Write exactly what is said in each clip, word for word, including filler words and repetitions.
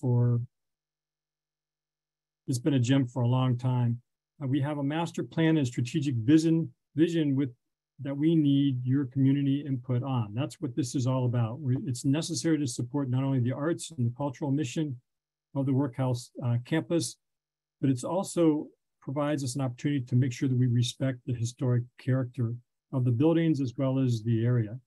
for, it's been a gem for a long time. Uh, we have a master plan and strategic vision, vision with that we need your community input on. That's what this is all about. We're, it's necessary to support not only the arts and the cultural mission of the Workhouse uh, campus, but it's also provides us an opportunity to make sure that we respect the historic character of the buildings as well as the area.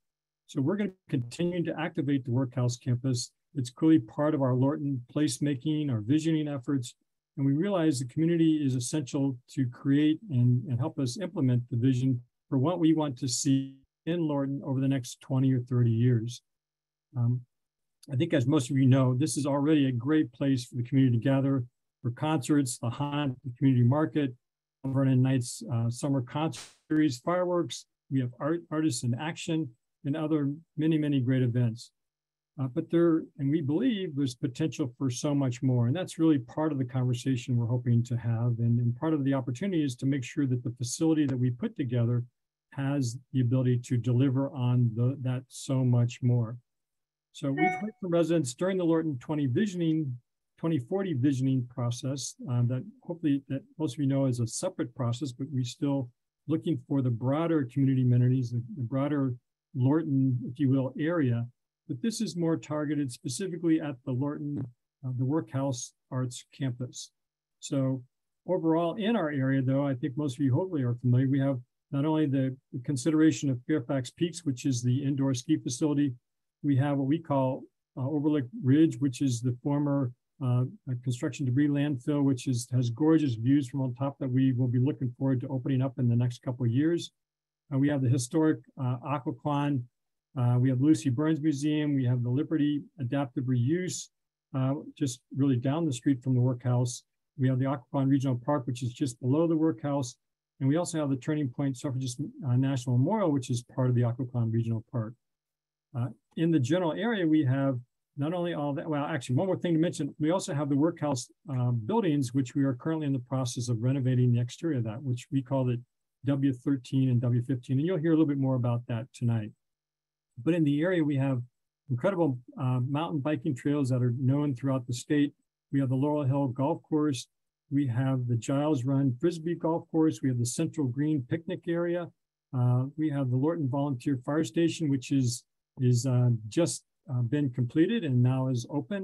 So we're going to continue to activate the Workhouse campus. It's clearly part of our Lorton placemaking, our visioning efforts, and we realize the community is essential to create and, and help us implement the vision for what we want to see in Lorton over the next twenty or thirty years. Um, I think as most of you know, this is already a great place for the community to gather for concerts, the haunt, the community market, Vernon Nights uh, summer concert series, fireworks. We have art, artists in action, and other many, many great events. Uh, but there, and we believe there's potential for so much more. And that's really part of the conversation we're hoping to have. And, and part of the opportunity is to make sure that the facility that we put together has the ability to deliver on the, that so much more. So we've heard from residents during the Lorton twenty visioning, twenty forty visioning process um, that hopefully that most of you know is a separate process, but we're still looking for the broader community amenities, the, the broader Lorton, if you will, area. But this is more targeted specifically at the Lorton, uh, the Workhouse Arts Campus. So overall in our area, though, I think most of you hopefully are familiar, we have not only the consideration of Fairfax Peaks, which is the indoor ski facility, we have what we call uh, Overlook Ridge, which is the former Uh, a construction debris landfill, which is, has gorgeous views from on top that we will be looking forward to opening up in the next couple of years. Uh, we have the historic uh, Occoquan, uh, we have Lucy Burns Museum, we have the Liberty Adaptive Reuse, uh, just really down the street from the Workhouse. We have the Occoquan Regional Park, which is just below the Workhouse. And we also have the Turning Point Suffragist uh, National Memorial, which is part of the Occoquan Regional Park. Uh, in the general area, we have not only all that, well, actually one more thing to mention, we also have the Workhouse uh, buildings, which we are currently in the process of renovating the exterior of that, which we call it W thirteen and W fifteen. And you'll hear a little bit more about that tonight. But in the area, we have incredible uh, mountain biking trails that are known throughout the state. We have the Laurel Hill Golf Course. We have the Giles Run Frisbee Golf Course. We have the Central Green Picnic Area. Uh, we have the Lorton Volunteer Fire Station, which is, is uh, just Uh, been completed and now is open.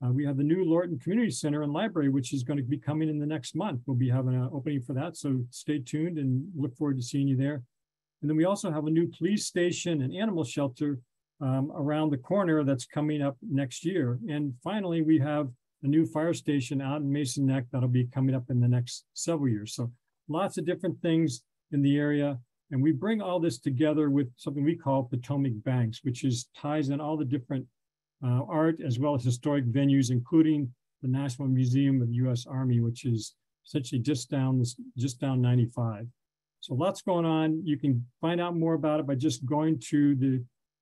Uh, we have the new Lorton Community Center and Library, which is going to be coming in the next month. We'll be having an opening for that, so stay tuned and look forward to seeing you there. And then we also have a new police station and animal shelter um, around the corner that's coming up next year. And finally, we have a new fire station out in Mason Neck that'll be coming up in the next several years. So lots of different things in the area. And we bring all this together with something we call Potomac Banks, which is ties in all the different uh, art as well as historic venues, including the National Museum of the U S Army, which is essentially just down this, just down ninety-five. So lots going on. You can find out more about it by just going to the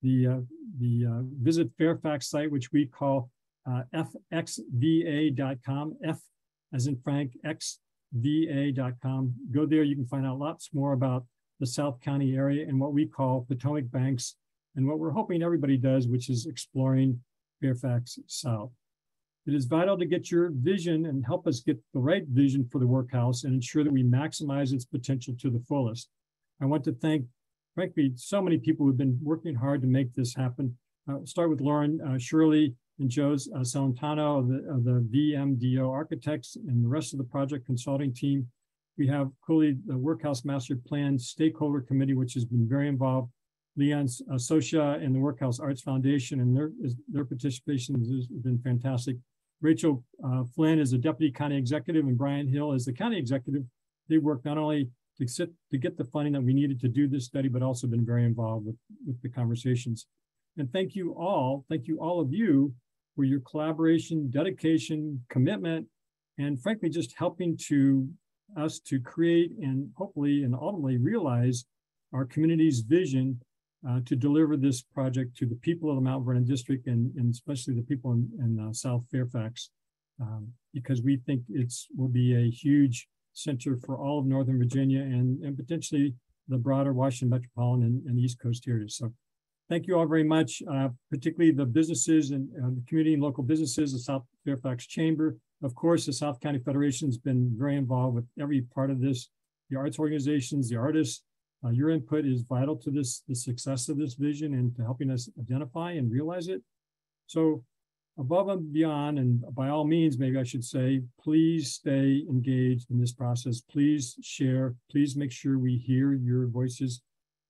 the uh, the uh, Visit Fairfax site, which we call uh, F X V A dot com. F as in Frank, X V A dot com. Go there. You can find out lots more about the South County area and what we call Potomac Banks and what we're hoping everybody does, which is exploring Fairfax South. It is vital to get your vision and help us get the right vision for the Workhouse and ensure that we maximize its potential to the fullest. I want to thank, frankly, so many people who've been working hard to make this happen. Uh, start with Lauren uh, Shirley and Joe uh, Salentano of the, of the V M D O Architects and the rest of the project consulting team. We have Cooley, the Workhouse Master Plan Stakeholder Committee, which has been very involved. Leon's uh, Socia and the Workhouse Arts Foundation, and their, their participation has been fantastic. Rachel uh, Flynn is the Deputy County Executive, and Brian Hill is the County Executive. They worked not only to, sit, to get the funding that we needed to do this study, but also been very involved with, with the conversations. And thank you all, thank you all of you for your collaboration, dedication, commitment, and frankly, just helping to us to create and hopefully and ultimately realize our community's vision uh, to deliver this project to the people of the Mount Vernon District and, and especially the people in, in uh, South Fairfax, um, because we think it's will be a huge center for all of Northern Virginia and, and potentially the broader Washington metropolitan and, and East Coast areas. So thank you all very much, uh, particularly the businesses and uh, the community and local businesses, the South Fairfax Chamber. Of course, the South County Federation has been very involved with every part of this. The arts organizations, the artists, uh, your input is vital to this, the success of this vision and to helping us identify and realize it. So above and beyond, and by all means, maybe I should say, please stay engaged in this process. Please share, please make sure we hear your voices.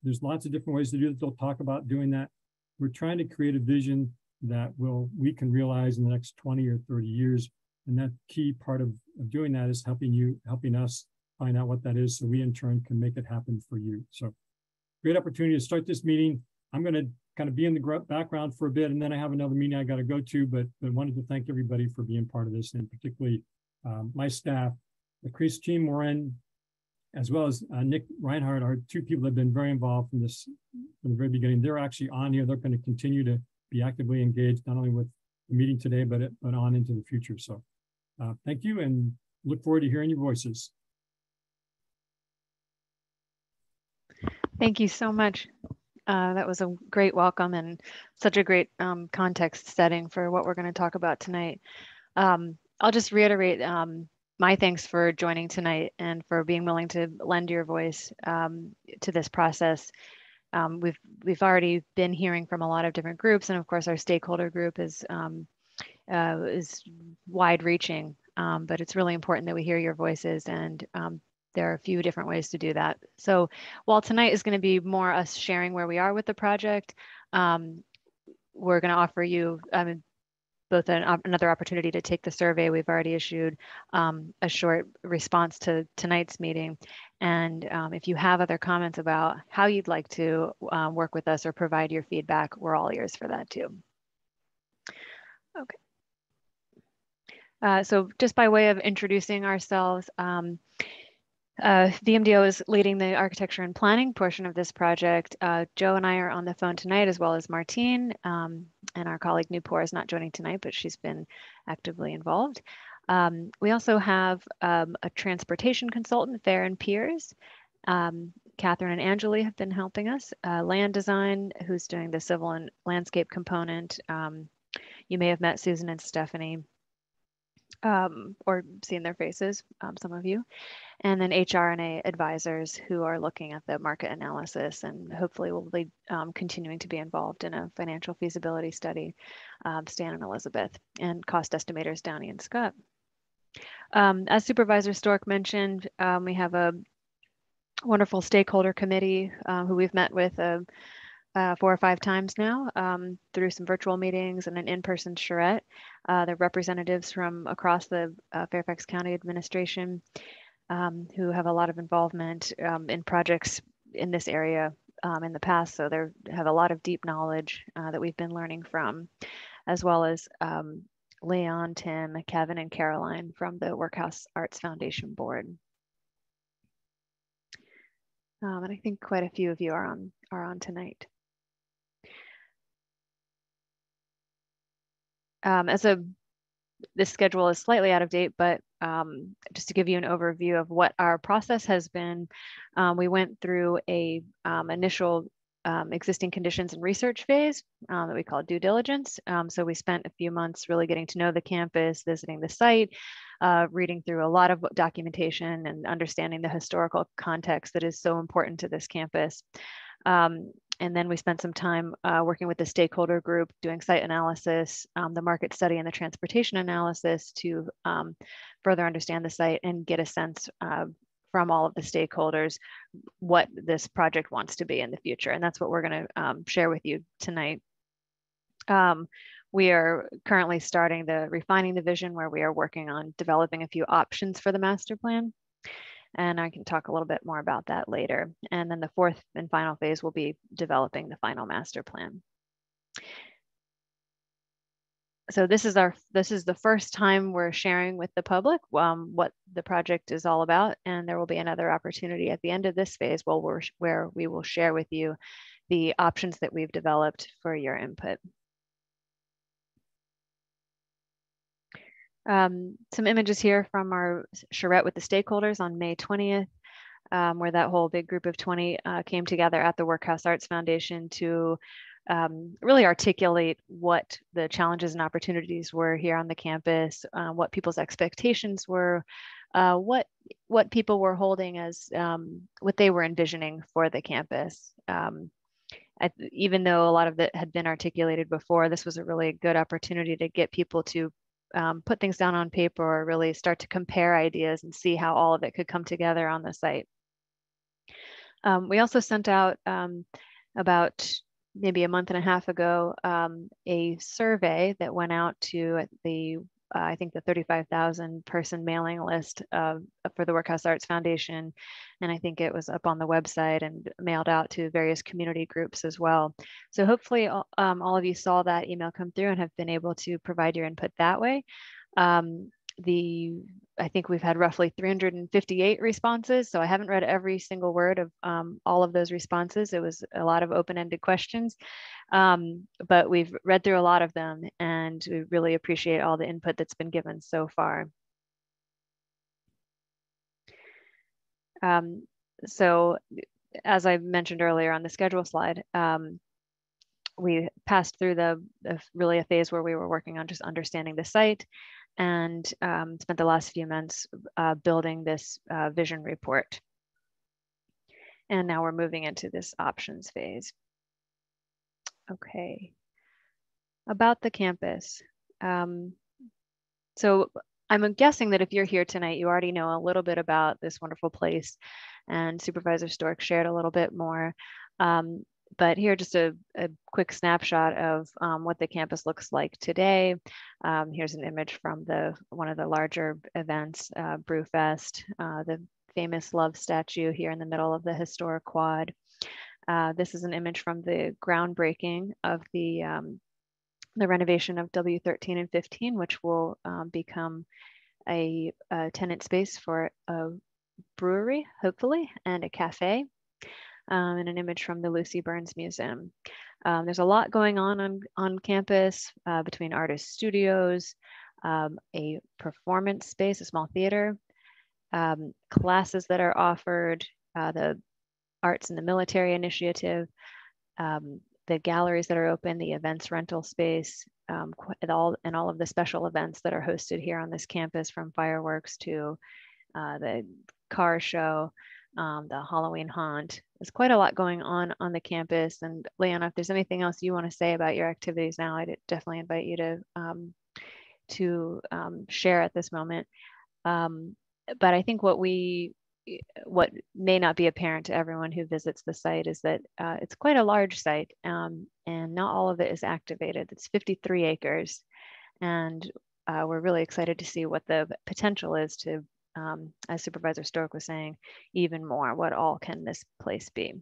There's lots of different ways to do that. They'll talk about doing that. We're trying to create a vision that will we can realize in the next twenty or thirty years. And that key part of, of doing that is helping you, helping us find out what that is so we in turn can make it happen for you. So great opportunity to start this meeting. I'm going to kind of be in the background for a bit, and then I have another meeting I got to go to, but I wanted to thank everybody for being part of this, and particularly um, my staff, Christine Warren, as well as uh, Nick Reinhardt, are two people that have been very involved from this from the very beginning. They're actually on here. They're going to continue to be actively engaged, not only with the meeting today, but, it, but on into the future. So uh, thank you, and look forward to hearing your voices. Thank you so much. Uh, that was a great welcome and such a great um, context setting for what we're going to talk about tonight. Um, I'll just reiterate um, my thanks for joining tonight and for being willing to lend your voice um, to this process. Um, we've we've already been hearing from a lot of different groups, and of course our stakeholder group is um, uh, is wide-reaching. Um, but it's really important that we hear your voices, and um, there are a few different ways to do that. So while tonight is going to be more us sharing where we are with the project, um, we're going to offer you um, both an, another opportunity to take the survey. We've already issued um, a short response to tonight's meeting. And um, if you have other comments about how you'd like to uh, work with us or provide your feedback, we're all ears for that too. Okay. Uh, so just by way of introducing ourselves, um, Uh, V M D O is leading the architecture and planning portion of this project. Uh, Joe and I are on the phone tonight, as well as Martine, um, and our colleague Newport is not joining tonight, but she's been actively involved. Um, we also have um, a transportation consultant, Fair and Piers. Um, Catherine and Angeli have been helping us. Uh, Land Design, who's doing the civil and landscape component. Um, you may have met Susan and Stephanie, Um, or seeing their faces, um, some of you, and then H R and A advisors who are looking at the market analysis and hopefully will be um, continuing to be involved in a financial feasibility study, um, Stan and Elizabeth, and cost estimators Downey and Scott. Um, as Supervisor Storck mentioned, um, we have a wonderful stakeholder committee uh, who we've met with uh, Uh, four or five times now um, through some virtual meetings and an in-person charrette. Uh, they're representatives from across the uh, Fairfax County administration um, who have a lot of involvement um, in projects in this area um, in the past. So they have a lot of deep knowledge uh, that we've been learning from, as well as um, Leon, Tim, Kevin, and Caroline from the Workhouse Arts Foundation Board. Um, and I think quite a few of you are on, are on tonight. Um, as a, this schedule is slightly out of date, but um, just to give you an overview of what our process has been, um, we went through a um, initial um, existing conditions and research phase um, that we call due diligence. Um, so we spent a few months really getting to know the campus, visiting the site, uh, reading through a lot of documentation and understanding the historical context that is so important to this campus. Um, And then we spent some time uh, working with the stakeholder group, doing site analysis, um, the market study, and the transportation analysis to um, further understand the site and get a sense uh, from all of the stakeholders what this project wants to be in the future. And that's what we're going to um, share with you tonight. Um, we are currently starting the refining the vision, where we are working on developing a few options for the master plan. And I can talk a little bit more about that later. And then the fourth and final phase will be developing the final master plan. So this is our this is the first time we're sharing with the public um, what the project is all about. And there will be another opportunity at the end of this phase where, we're, where we will share with you the options that we've developed for your input. Um, some images here from our charrette with the stakeholders on May twentieth, um, where that whole big group of twenty uh, came together at the Workhouse Arts Foundation to um, really articulate what the challenges and opportunities were here on the campus, uh, what people's expectations were, uh, what what people were holding as um, what they were envisioning for the campus. Um, I, even though a lot of it had been articulated before, this was a really good opportunity to get people to um, put things down on paper or really start to compare ideas and see how all of it could come together on the site. Um, we also sent out um, about maybe a month and a half ago, um, a survey that went out to the, uh, I think the thirty-five thousand person mailing list uh, for the Workhouse Arts Foundation. And I think it was up on the website and mailed out to various community groups as well. So hopefully um, all of you saw that email come through and have been able to provide your input that way. Um, The, I think we've had roughly three hundred fifty-eight responses. So I haven't read every single word of um, all of those responses. It was a lot of open-ended questions, um, but we've read through a lot of them and we really appreciate all the input that's been given so far. Um, so as I mentioned earlier on the schedule slide, um, we passed through the, the really a phase where we were working on just understanding the site, and um, spent the last few months uh, building this uh, vision report. And now we're moving into this options phase. Okay, about the campus. Um, so I'm guessing that if you're here tonight, you already know a little bit about this wonderful place, and Supervisor Storck shared a little bit more. Um, But here, just a, a quick snapshot of um, what the campus looks like today. Um, here's an image from the one of the larger events, uh, Brewfest, uh, the famous Love statue here in the middle of the historic quad. Uh, this is an image from the groundbreaking of the, um, the renovation of W thirteen and fifteen, which will um, become a, a tenant space for a brewery, hopefully, and a cafe. Um, and an image from the Lucy Burns Museum. Um, there's a lot going on on, on campus uh, between artist studios, um, a performance space, a small theater, um, classes that are offered, uh, the Arts in the Military Initiative, um, the galleries that are open, the events rental space, um, and, all, and all of the special events that are hosted here on this campus, from fireworks to uh, the car show, Um, the Halloween haunt. There's quite a lot going on on the campus. And Leanna, if there's anything else you want to say about your activities now, I'd definitely invite you to um, to um, share at this moment. Um, but I think what we what may not be apparent to everyone who visits the site is that uh, it's quite a large site, um, and not all of it is activated. It's fifty-three acres, and uh, we're really excited to see what the potential is to. Um, as Supervisor Storck was saying, even more, what all can this place be?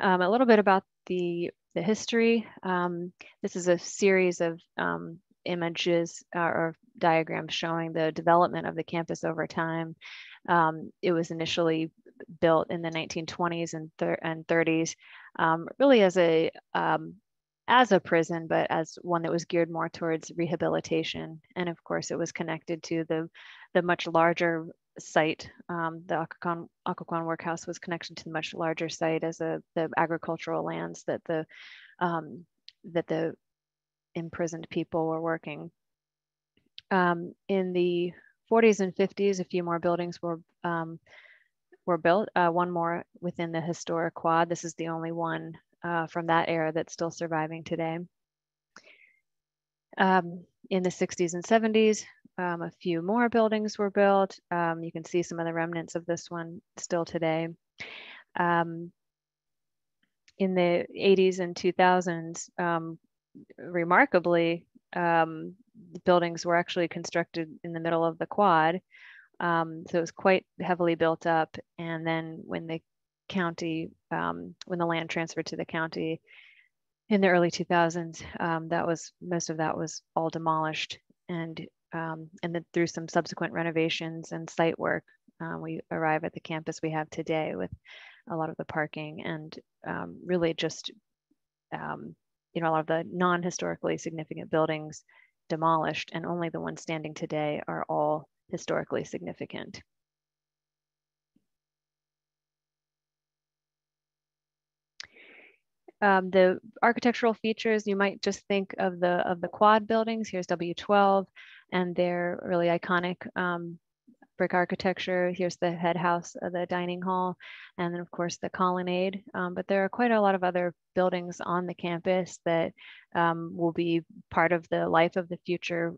Um, a little bit about the, the history. Um, this is a series of um, images uh, or diagrams showing the development of the campus over time. Um, it was initially built in the nineteen twenties and, thir and thirties, um, really as a um, as a prison, but as one that was geared more towards rehabilitation. And of course, it was connected to the, the much larger site. Um, the Occoquan, Occoquan Workhouse was connected to the much larger site as a, the agricultural lands that the, um, that the imprisoned people were working. Um, in the forties and fifties, a few more buildings were, um, were built, uh, one more within the historic quad. This is the only one Uh, from that era that's still surviving today. Um, in the sixties and seventies, um, a few more buildings were built. Um, you can see some of the remnants of this one still today. Um, in the eighties and two thousands, um, remarkably, um, the buildings were actually constructed in the middle of the quad. Um, so it was quite heavily built up. And then when they county, um, when the land transferred to the county in the early two thousands, um, that was, most of that was all demolished. And, um, and then through some subsequent renovations and site work, uh, we arrive at the campus we have today with a lot of the parking and um, really just, um, you know, a lot of the non-historically significant buildings demolished, and only the ones standing today are all historically significant. Um, the architectural features, you might just think of the of the quad buildings. Here's W twelve and their really iconic um, brick architecture. Here's the head house of the dining hall, and then of course the colonnade. Um, but there are quite a lot of other buildings on the campus that um, will be part of the life of the future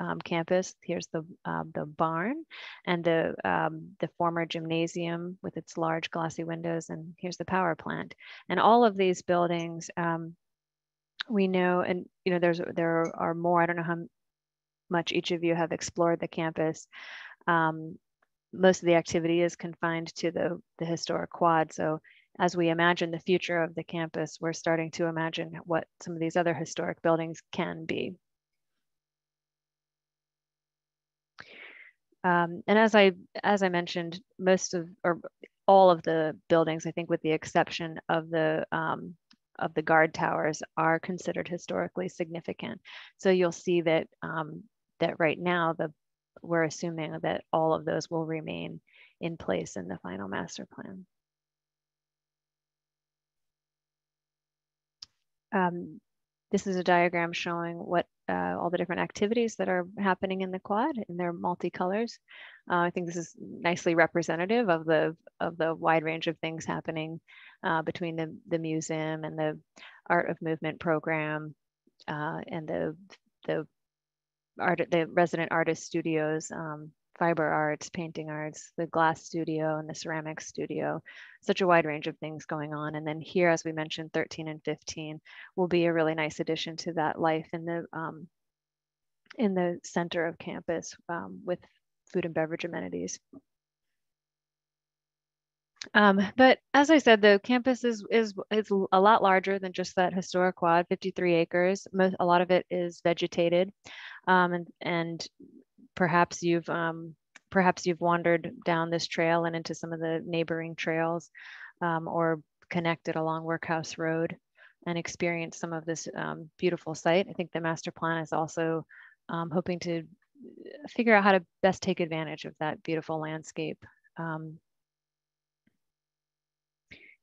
um, campus. Here's the uh, the barn and the um, the former gymnasium with its large glossy windows, and here's the power plant. And all of these buildings, um, we know, and you know, there's there are more. I don't know how much each of you have explored the campus. Um, most of the activity is confined to the, the historic quad. So as we imagine the future of the campus, we're starting to imagine what some of these other historic buildings can be. Um, and as I, as I mentioned, most of, or all of the buildings, I think with the exception of the, um, of the guard towers, are considered historically significant. So you'll see that, um, that right now the we're assuming that all of those will remain in place in the final master plan. Um, this is a diagram showing what uh, all the different activities that are happening in the quad, and they're multicolors. Uh, I think this is nicely representative of the of the wide range of things happening uh, between the, the museum and the Art of Movement program uh, and the the Art, the resident artist studios, um, fiber arts, painting arts, the glass studio and the ceramics studio, such a wide range of things going on. And then here, as we mentioned, thirteen and fifteen will be a really nice addition to that life in the, um, in the center of campus um, with food and beverage amenities. Um, but as I said, the campus is, is, is a lot larger than just that historic quad, fifty-three acres. Most, a lot of it is vegetated. Um, and, and perhaps you've, um, perhaps you've wandered down this trail and into some of the neighboring trails um, or connected along Workhouse Road and experienced some of this um, beautiful site. I think the master plan is also um, hoping to figure out how to best take advantage of that beautiful landscape. Um,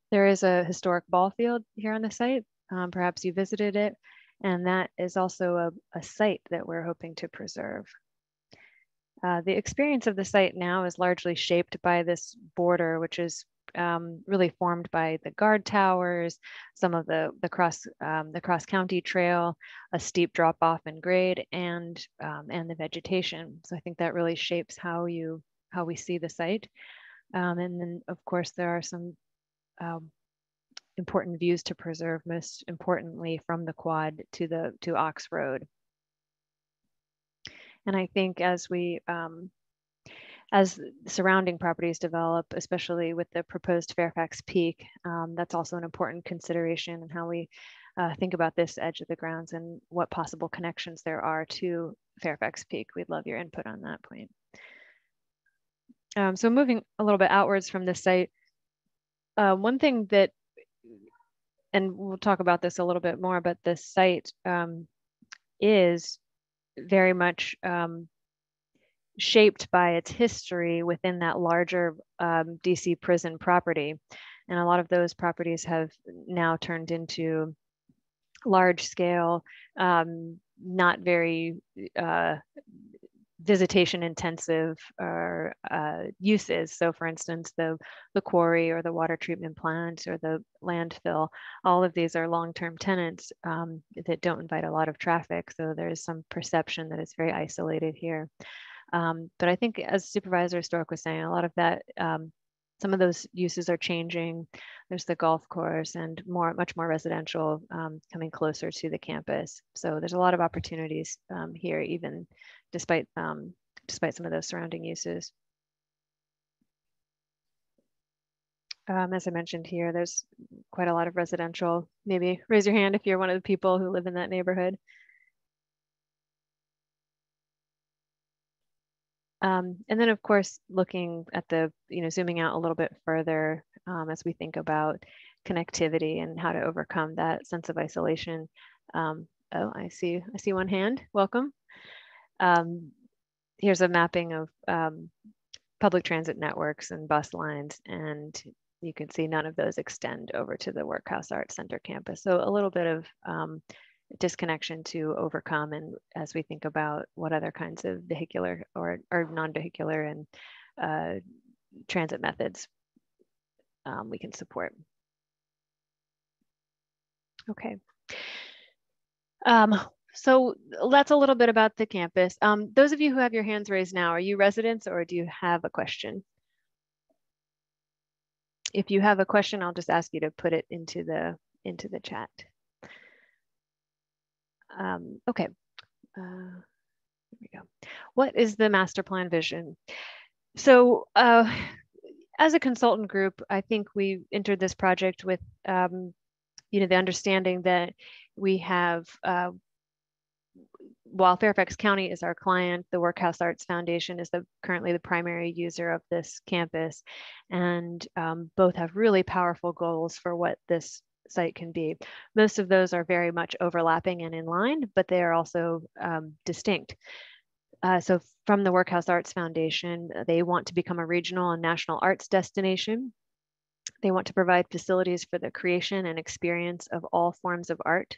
There is a historic ball field here on the site. Um, perhaps you visited it, and that is also a, a site that we're hoping to preserve. Uh, the experience of the site now is largely shaped by this border, which is um, really formed by the guard towers, some of the, the cross um, the cross county trail, a steep drop off in grade, and um, and the vegetation. So I think that really shapes how you how we see the site. Um, and then of course there are some Um, important views to preserve, most importantly from the quad to the to Ox Road. And I think as we um, as surrounding properties develop, especially with the proposed Fairfax Peak, um, that's also an important consideration in how we uh, think about this edge of the grounds and what possible connections there are to Fairfax Peak. We'd love your input on that point. Um, so moving a little bit outwards from the site, Uh, one thing that, and we'll talk about this a little bit more, but the site um, is very much um, shaped by its history within that larger um, D C prison property. And a lot of those properties have now turned into large scale, um, not very uh, visitation intensive or uh, uses. So for instance, the, the quarry or the water treatment plant or the landfill, all of these are long-term tenants um, that don't invite a lot of traffic. So there's some perception that it's very isolated here. Um, but I think as Supervisor Storck was saying, a lot of that, um, some of those uses are changing. There's the golf course and more, much more residential um, coming closer to the campus. So there's a lot of opportunities um, here, even despite um, despite some of those surrounding uses. Um, as I mentioned here, there's quite a lot of residential. Maybe raise your hand if you're one of the people who live in that neighborhood. Um, and then, of course, looking at the, you know, zooming out a little bit further um, as we think about connectivity and how to overcome that sense of isolation. Um, oh, I see, I see one hand. Welcome. Um, here's a mapping of um, public transit networks and bus lines and you can see none of those extend over to the Workhouse Arts Center campus. So a little bit of um, disconnection to overcome, and as we think about what other kinds of vehicular or, or non-vehicular and uh, transit methods um, we can support. Okay. Um, so that's a little bit about the campus. Um, those of you who have your hands raised now, are you residents or do you have a question? If you have a question, I'll just ask you to put it into the, into the chat. Um, okay, uh, here we go. What is the master plan vision? So uh, as a consultant group, I think we entered this project with um, you know, the understanding that we have, uh, while Fairfax County is our client, the Workhouse Arts Foundation is the, currently the primary user of this campus, and um, both have really powerful goals for what this site can be. Most of those are very much overlapping and in line, but they are also um, distinct. Uh, so from the Workhouse Arts Foundation, they want to become a regional and national arts destination. They want to provide facilities for the creation and experience of all forms of art.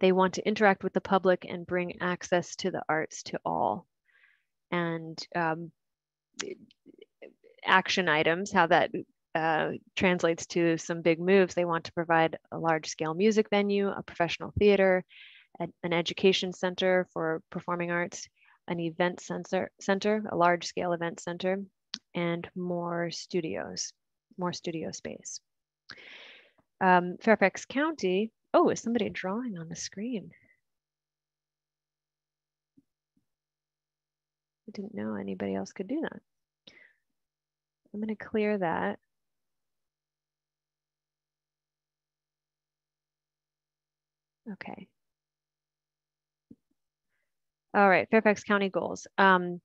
They want to interact with the public and bring access to the arts to all. And um, action items, how that Uh, translates to some big moves. They want to provide a large-scale music venue, a professional theater, a, an education center for performing arts, an event center, center, a large-scale event center, and more studios, more studio space. Um, Fairfax County, oh, is somebody drawing on the screen? I didn't know anybody else could do that. I'm going to clear that. Okay. All right, Fairfax County goals. Um,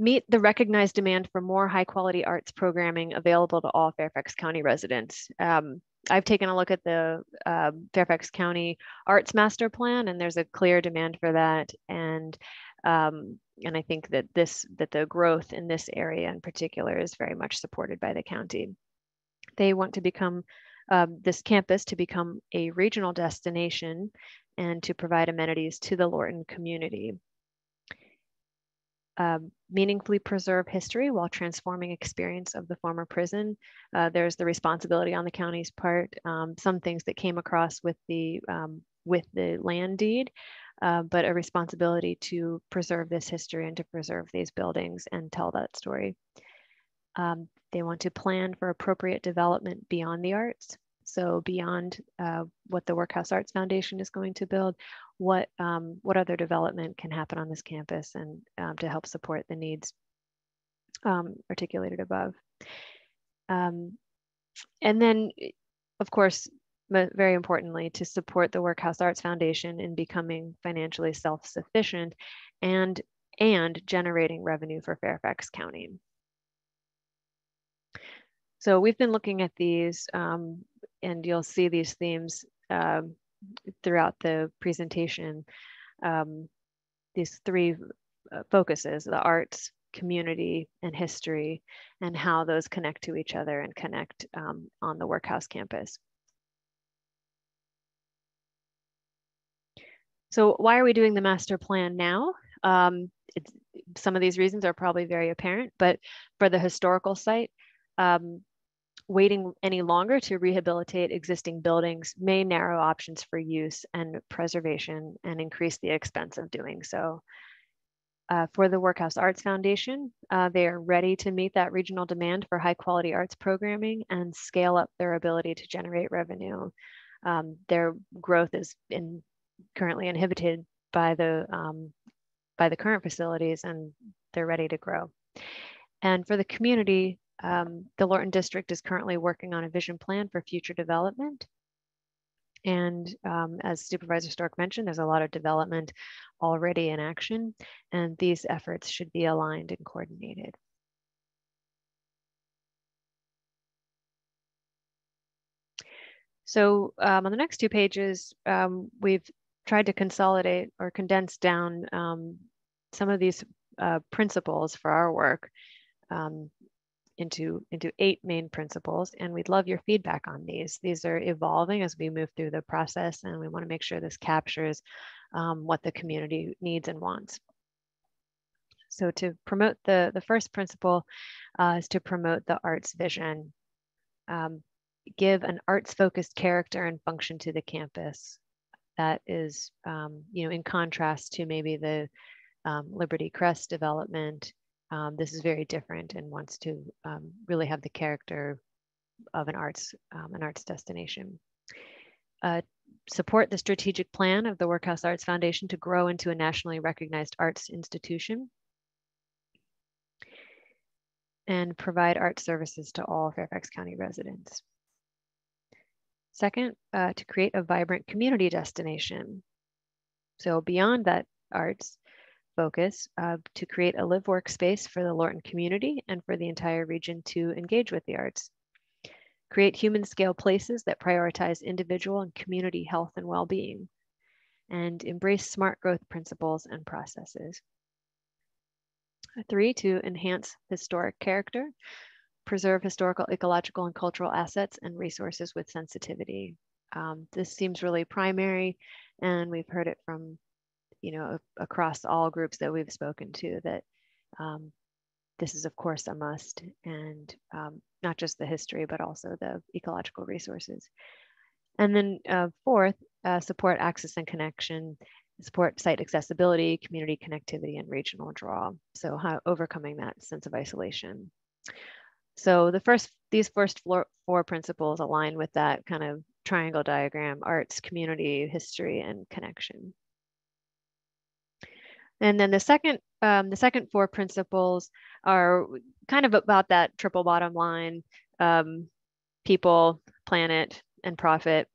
meet the recognized demand for more high quality arts programming available to all Fairfax County residents. Um, I've taken a look at the uh, Fairfax County Arts Master Plan, and there's a clear demand for that. And um, and I think that this that the growth in this area in particular is very much supported by the county. They want to become Um, this campus to become a regional destination and to provide amenities to the Lorton community. Um, meaningfully preserve history while transforming experience of the former prison. Uh, there's the responsibility on the county's part. Um, some things that came across with the, um, with the land deed, uh, but a responsibility to preserve this history and to preserve these buildings and tell that story. Um, They want to plan for appropriate development beyond the arts. So beyond uh, what the Workhouse Arts Foundation is going to build, what, um, what other development can happen on this campus and um, to help support the needs um, articulated above. Um, and then, of course, very importantly, to support the Workhouse Arts Foundation in becoming financially self-sufficient and, and generating revenue for Fairfax County. So we've been looking at these, um, and you'll see these themes uh, throughout the presentation. Um, these three focuses, the arts, community, and history, and how those connect to each other and connect um, on the Workhouse campus. So why are we doing the master plan now? Um, it's, some of these reasons are probably very apparent, but for the historical site, um, waiting any longer to rehabilitate existing buildings may narrow options for use and preservation and increase the expense of doing so. Uh, for the Workhouse Arts Foundation, uh, they are ready to meet that regional demand for high quality arts programming and scale up their ability to generate revenue. Um, their growth is in, currently inhibited by the, um, by the current facilities, and they're ready to grow. And for the community, Um, the Lorton District is currently working on a vision plan for future development. And um, as Supervisor Storck mentioned, there's a lot of development already in action, and these efforts should be aligned and coordinated. So um, on the next two pages, um, we've tried to consolidate or condense down um, some of these uh, principles for our work. Um, into, into eight main principles, and we'd love your feedback on these. These are evolving as we move through the process, and we want to make sure this captures um, what the community needs and wants. So to promote the, the first principle uh, is to promote the arts vision. Um, give an arts-focused character and function to the campus. That is, um, you know, in contrast to maybe the um, Liberty Crest development, um, this is very different and wants to um, really have the character of an arts, um, an arts destination. Uh, support the strategic plan of the Workhouse Arts Foundation to grow into a nationally recognized arts institution, and provide art services to all Fairfax County residents. Second, uh, to create a vibrant community destination. So beyond that arts focus, uh, to create a live work space for the Lorton community and for the entire region to engage with the arts. Create human scale places that prioritize individual and community health and well-being, and embrace smart growth principles and processes. Three, to enhance historic character, preserve historical, ecological, and cultural assets and resources with sensitivity. Um, this seems really primary, and we've heard it from, you know, across all groups that we've spoken to, that um, this is, of course, a must, and um, not just the history, but also the ecological resources. And then uh, fourth, uh, support access and connection. Support site accessibility, community connectivity, and regional draw. So how overcoming that sense of isolation. So the first, these first four, four principles align with that kind of triangle diagram: arts, community, history, and connection. And then the second, um, the second four principles are kind of about that triple bottom line: um, people, planet, and profit.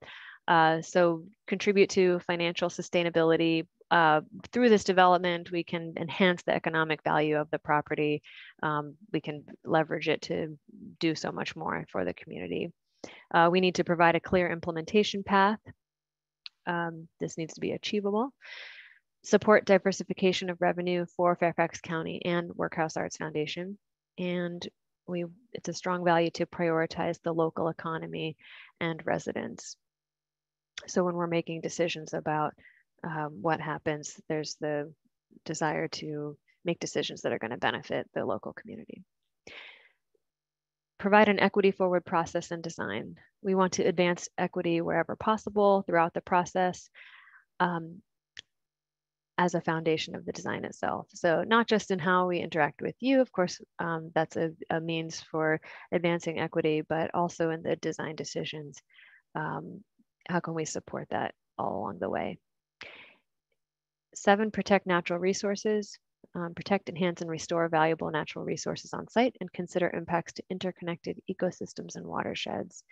Uh, so contribute to financial sustainability. Uh, through this development, we can enhance the economic value of the property. Um, we can leverage it to do so much more for the community. Uh, we need to provide a clear implementation path. Um, this needs to be achievable. Support diversification of revenue for Fairfax County and Workhouse Arts Foundation. And we, it's a strong value to prioritize the local economy and residents. So when we're making decisions about um, what happens, there's the desire to make decisions that are going to benefit the local community. Provide an equity forward process and design. We want to advance equity wherever possible throughout the process um, as a foundation of the design itself. So not just in how we interact with you, of course, um, that's a, a means for advancing equity, but also in the design decisions. Um, How can we support that all along the way? Seven, protect natural resources. Um, protect, enhance, and restore valuable natural resources on site, and consider impacts to interconnected ecosystems and watersheds.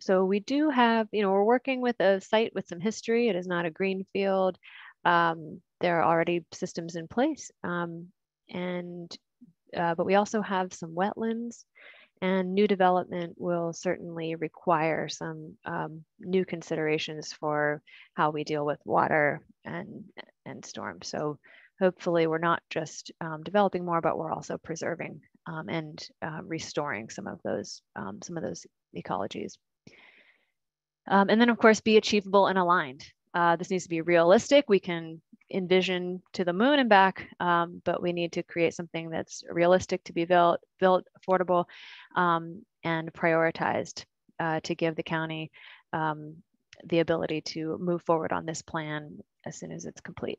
So we do have, you know, we're working with a site with some history. It is not a green field. Um, there are already systems in place, um, and uh, but we also have some wetlands. And new development will certainly require some um, new considerations for how we deal with water and, and storms. So hopefully we're not just um, developing more, but we're also preserving um, and uh, restoring some of those, um, some of those ecologies. Um, and then of course, be achievable and aligned. Uh, this needs to be realistic. We can envision to the moon and back, um, but we need to create something that's realistic to be built, built affordable, um, and prioritized uh, to give the county um, the ability to move forward on this plan as soon as it's complete.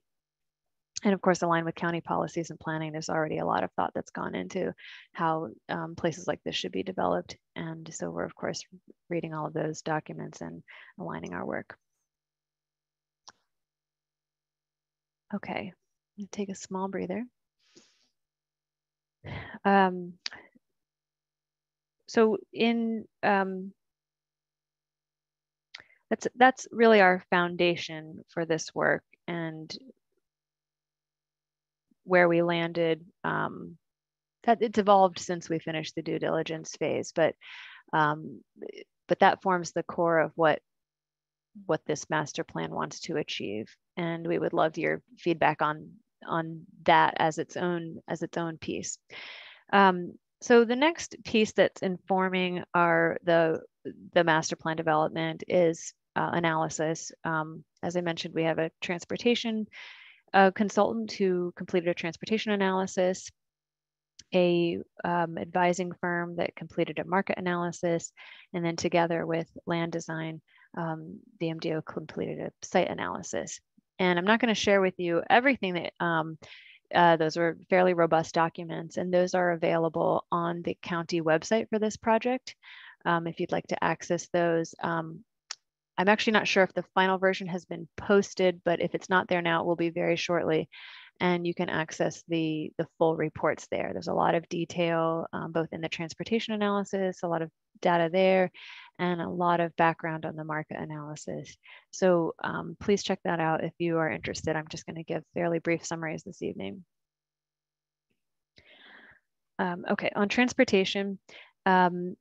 And of course, align with county policies and planning. There's already a lot of thought that's gone into how um, places like this should be developed. And so we're of course reading all of those documents and aligning our work. Okay, take a small breather. Um, so in um, that's that's really our foundation for this work, and where we landed. Um, that it's evolved since we finished the due diligence phase, but um, but that forms the core of what what this master plan wants to achieve. And we would love your feedback on on that as its own as its own piece. Um, So the next piece that's informing our the the master plan development is uh, analysis. Um, as I mentioned, we have a transportation uh, consultant who completed a transportation analysis, a um, advising firm that completed a market analysis, and then together with Land Design, um, V M D O completed a site analysis. And I'm not going to share with you everything that um, uh, those were fairly robust documents, and those are available on the county website for this project. Um, if you'd like to access those, um, I'm actually not sure if the final version has been posted, but if it's not there now, it will be very shortly. And you can access the, the full reports there. There's a lot of detail, um, both in the transportation analysis, a lot of data there, and a lot of background on the market analysis. So um, please check that out if you are interested. I'm just going to give fairly brief summaries this evening. Um, okay, on transportation, um,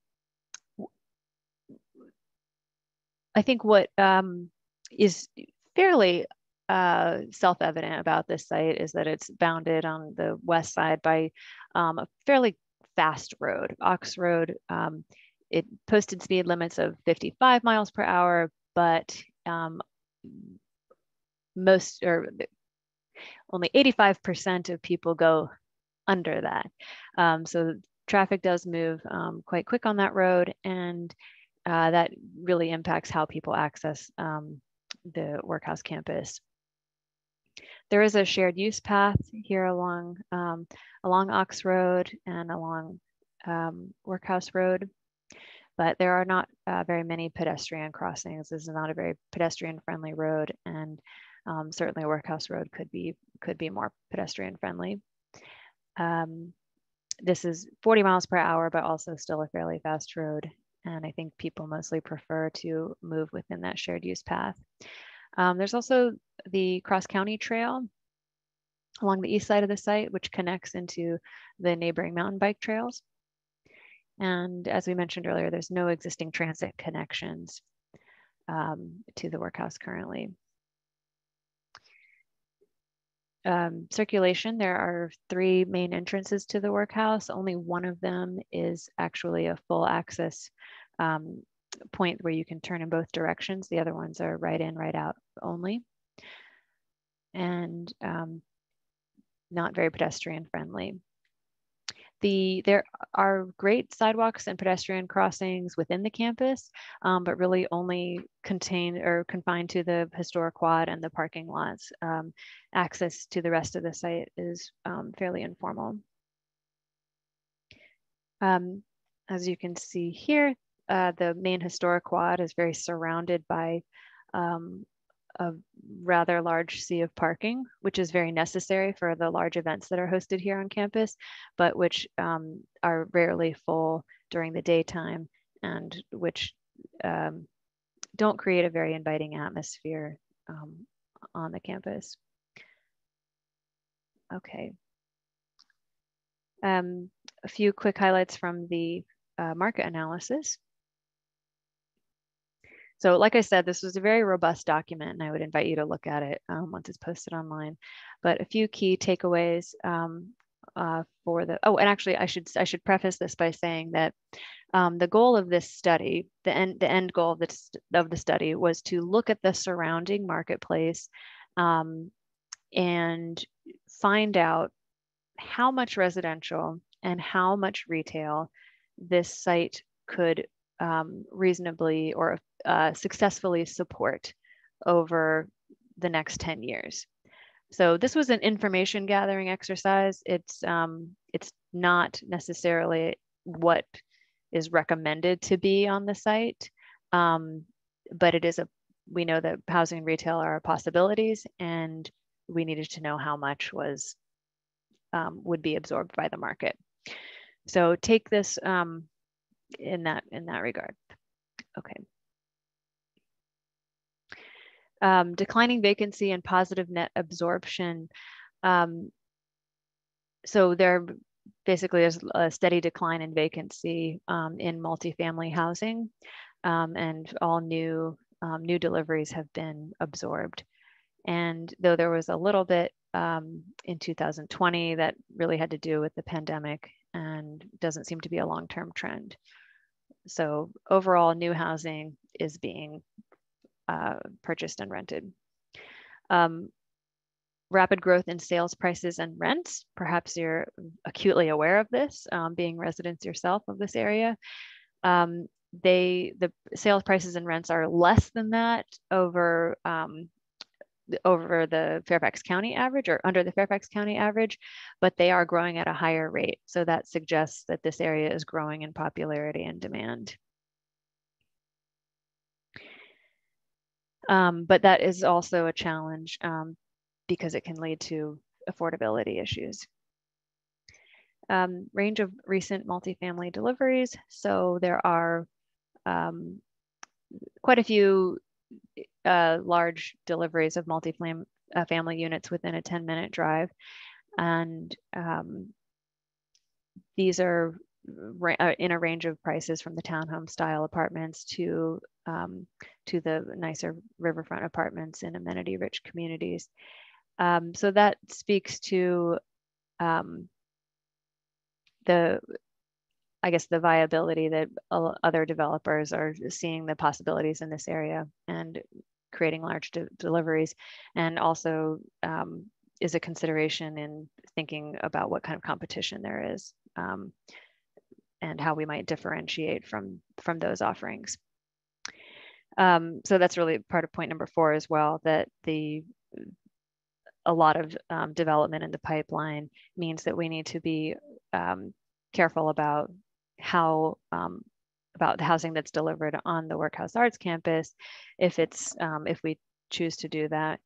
I think what um, is fairly uh, self-evident about this site is that it's bounded on the west side by um, a fairly fast road, Ox Road. Um, it posted speed limits of fifty-five miles per hour, but um, most or only eighty-five percent of people go under that. Um, so traffic does move um, quite quick on that road, and Uh, that really impacts how people access um, the Workhouse campus. There is a shared use path here along, um, along Ox Road and along um, Workhouse Road, but there are not uh, very many pedestrian crossings. This is not a very pedestrian friendly road, and um, certainly Workhouse Road could be, could be more pedestrian friendly. Um, this is forty miles per hour, but also still a fairly fast road. And I think people mostly prefer to move within that shared use path. Um, there's also the Cross County Trail along the east side of the site, which connects into the neighboring mountain bike trails. And as we mentioned earlier, there's no existing transit connections um, to the Workhouse currently. Um, circulation, there are three main entrances to the Workhouse. Only one of them is actually a full access um, point where you can turn in both directions. The other ones are right in, right out only. And um, not very pedestrian friendly. The, there are great sidewalks and pedestrian crossings within the campus, um, but really only contained or confined to the historic quad and the parking lots. Um, access to the rest of the site is um, fairly informal. Um, as you can see here, uh, the main historic quad is very surrounded by um, a rather large sea of parking, which is very necessary for the large events that are hosted here on campus, but which um, are rarely full during the daytime and which um, don't create a very inviting atmosphere um, on the campus. Okay. Um, a few quick highlights from the uh, market analysis. So like I said, this was a very robust document, and I would invite you to look at it um, once it's posted online. But a few key takeaways um, uh, for the, oh, and actually I should, I should preface this by saying that um, the goal of this study, the end, the end goal of the, of the study was to look at the surrounding marketplace um, and find out how much residential and how much retail this site could um, reasonably or Uh, successfully support over the next ten years. So this was an information gathering exercise. It's, um, it's not necessarily what is recommended to be on the site, um, but it is a, we know that housing and retail are possibilities, and we needed to know how much was, um, would be absorbed by the market. So take this um, in that, in that regard. Okay. Um, declining vacancy and positive net absorption. Um, so there basically is a steady decline in vacancy um, in multifamily housing, um, and all new, um, new deliveries have been absorbed. And though there was a little bit um, in two thousand twenty that really had to do with the pandemic and doesn't seem to be a long-term trend. So overall, new housing is being uh, purchased and rented. Um, rapid growth in sales prices and rents. Perhaps you're acutely aware of this, um, being residents yourself of this area. Um, they, the sales prices and rents are less than that over, um, over the Fairfax County average or under the Fairfax County average, but they are growing at a higher rate. So that suggests that this area is growing in popularity and demand. Um, but that is also a challenge um, because it can lead to affordability issues. Um, range of recent multifamily deliveries. So there are um, quite a few Uh, large deliveries of multifamily uh, family units within a ten minute drive. And um, these are in a range of prices from the townhome style apartments to, um, to the nicer riverfront apartments in amenity rich communities. Um, so that speaks to um, the I guess the viability that other developers are seeing the possibilities in this area and creating large de deliveries, and also um, is a consideration in thinking about what kind of competition there is um, and how we might differentiate from, from those offerings. Um, so that's really part of point number four as well, that the a lot of um, development in the pipeline means that we need to be um, careful about how um, about the housing that's delivered on the Workhouse Arts Campus, if it's um, if we choose to do that,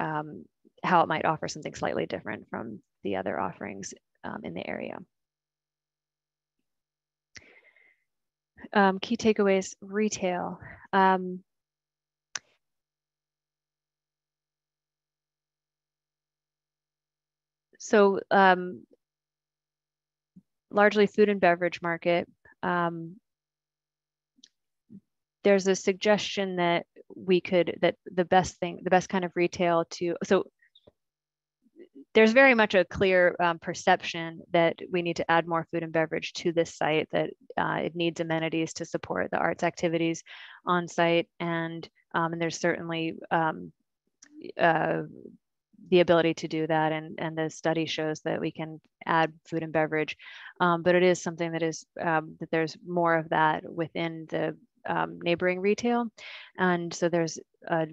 um, how it might offer something slightly different from the other offerings um, in the area. Um, key takeaways: retail. Um, so. Um, largely food and beverage market. Um, there's a suggestion that we could, that the best thing, the best kind of retail to, so there's very much a clear um, perception that we need to add more food and beverage to this site, that uh, it needs amenities to support the arts activities on site. And, um, and there's certainly um, uh, the ability to do that, and, and the study shows that we can add food and beverage, um, but it is something that is um, that there's more of that within the um, neighboring retail, and so there's a,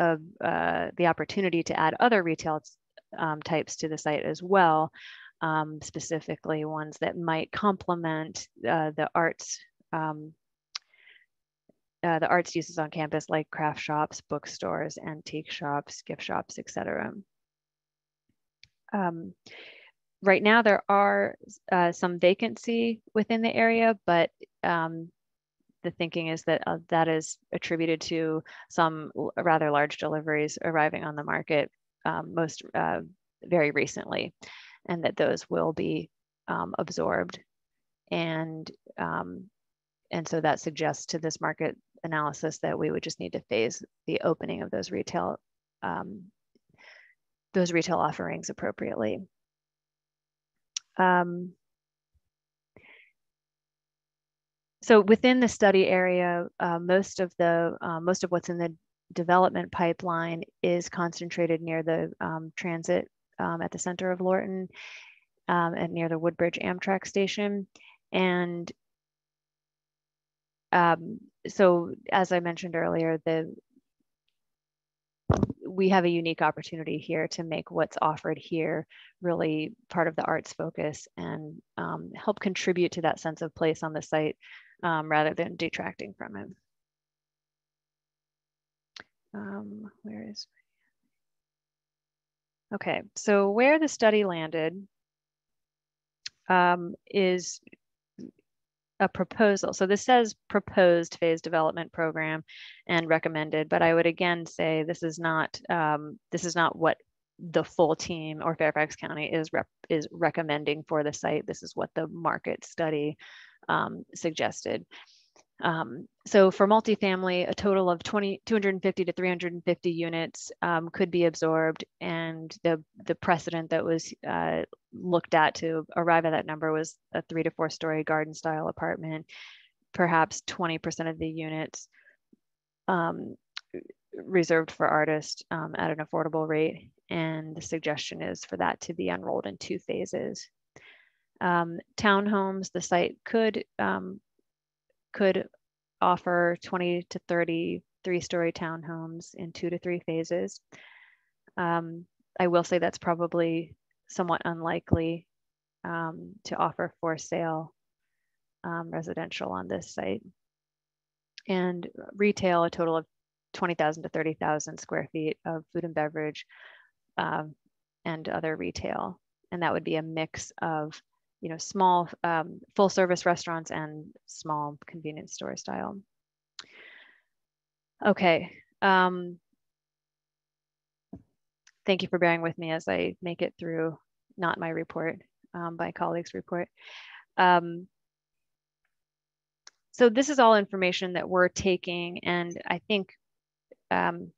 a, uh, the opportunity to add other retail um, types to the site as well, um, specifically ones that might complement uh, the arts um, Uh, the arts uses on campus, like craft shops, bookstores, antique shops, gift shops, et cetera. Um, right now, there are uh, some vacancy within the area, but um, the thinking is that uh, that is attributed to some rather large deliveries arriving on the market um, most uh, very recently, and that those will be um, absorbed. And um, And so that suggests to this market analysis that we would just need to phase the opening of those retail, um, those retail offerings appropriately. Um, so within the study area, uh, most of the uh, most of what's in the development pipeline is concentrated near the um, transit um, at the center of Lorton um, and near the Woodbridge Amtrak station, and. Um, so, as I mentioned earlier, the, we have a unique opportunity here to make what's offered here really part of the arts focus and um, help contribute to that sense of place on the site um, rather than detracting from it. Um, where is? Okay, so where the study landed um, is a proposal. So this says proposed phase development program and recommended, but I would again say this is not um, this is not what the full team or Fairfax County is rep is recommending for the site. This is what the market study um, suggested. Um, so for multifamily, a total of two hundred fifty to three hundred fifty units um, could be absorbed, and the, the precedent that was uh, looked at to arrive at that number was a three to four story garden style apartment. Perhaps twenty percent of the units um, reserved for artists um, at an affordable rate, and the suggestion is for that to be unrolled in two phases. Um, townhomes, the site could um, could offer twenty to thirty three-story townhomes in two to three phases. Um, I will say that's probably somewhat unlikely um, to offer for sale um, residential on this site. And retail, a total of twenty thousand to thirty thousand square feet of food and beverage um, and other retail. And that would be a mix of you know, small um, full service restaurants and small convenience store style. Okay. Um, thank you for bearing with me as I make it through, not my report, um, my colleague's report. Um, so this is all information that we're taking, and I think, um,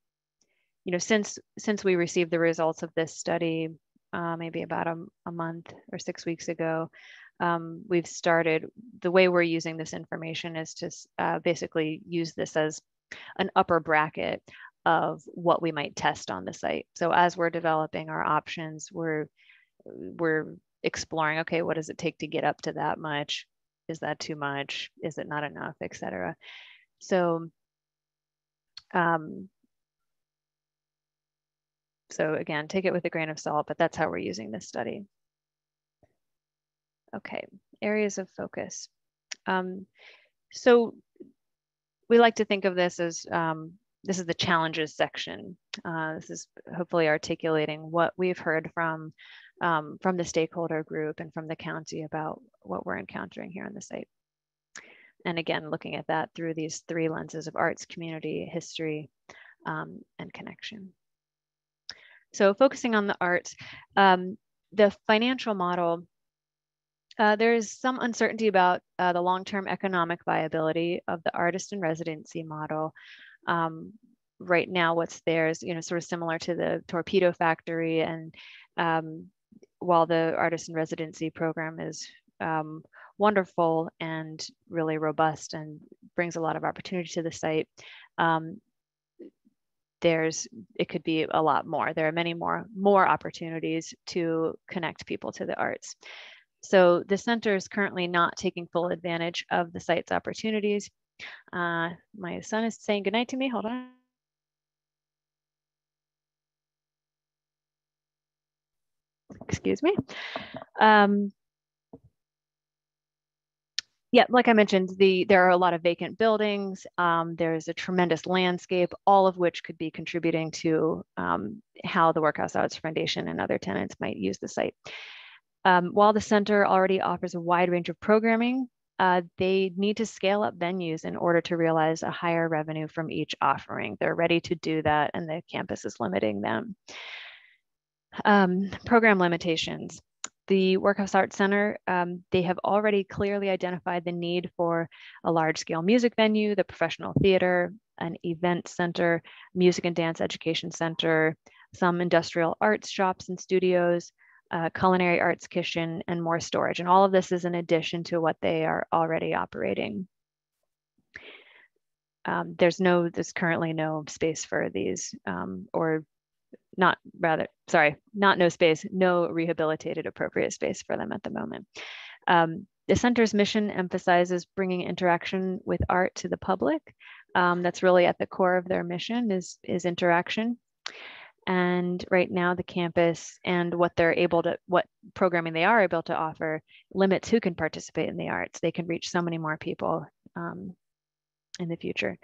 you know, since, since we received the results of this study, Uh, maybe about a, a month or six weeks ago, um, we've started, the way we're using this information is to uh, basically use this as an upper bracket of what we might test on the site. So as we're developing our options, we're, we're exploring, okay, what does it take to get up to that much? Is that too much? Is it not enough, et cetera? So, um, So again, take it with a grain of salt, but that's how we're using this study. Okay, areas of focus. Um, so we like to think of this as, um, this is the challenges section. Uh, this is hopefully articulating what we've heard from, um, from the stakeholder group and from the county about what we're encountering here on the site. And again, looking at that through these three lenses of arts, community, history, um, and connection. So focusing on the arts, um, the financial model, uh, there is some uncertainty about uh, the long-term economic viability of the artist in residency model. Um, right now, what's there is, you know, sort of similar to the torpedo factory. And um, while the artist in residency program is um, wonderful and really robust and brings a lot of opportunity to the site, um, There's, it could be a lot more. There are many more, more opportunities to connect people to the arts. So the center is currently not taking full advantage of the site's opportunities. Uh, my son is saying goodnight to me, hold on. Excuse me. Um, Yeah, like I mentioned, the there are a lot of vacant buildings. Um, there's a tremendous landscape, all of which could be contributing to um, how the Workhouse Arts Foundation and other tenants might use the site. Um, while the center already offers a wide range of programming, uh, they need to scale up venues in order to realize a higher revenue from each offering. They're ready to do that, and the campus is limiting them. Um, program limitations. The Workhouse Arts Center, um, they have already clearly identified the need for a large-scale music venue, the professional theater, an event center, music and dance education center, some industrial arts shops and studios, uh, culinary arts kitchen, and more storage. And all of this is in addition to what they are already operating. Um, there's no, there's currently no space for these um, or Not rather, sorry, not no space, no rehabilitated appropriate space for them at the moment. Um, the center's mission emphasizes bringing interaction with art to the public. Um, that's really at the core of their mission is, is interaction. And right now the campus and what they're able to, what programming they are able to offer limits who can participate in the arts. They can reach so many more people um, in the future.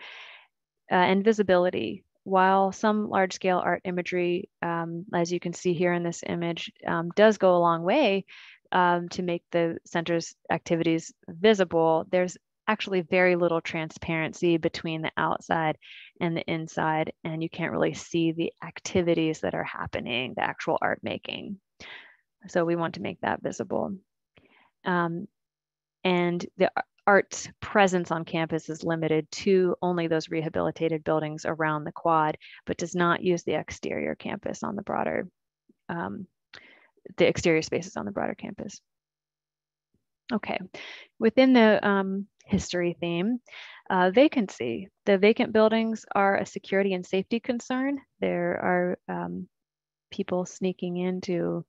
Uh, and visibility. While some large-scale art imagery, um, as you can see here in this image, um, does go a long way um, to make the center's activities visible, there's actually very little transparency between the outside and the inside, and you can't really see the activities that are happening, the actual art making. So we want to make that visible. Um, and the arts presence on campus is limited to only those rehabilitated buildings around the quad, but does not use the exterior campus on the broader, um, the exterior spaces on the broader campus. Okay, within the um, history theme, uh, vacancy. The vacant buildings are a security and safety concern. There are um, people sneaking in to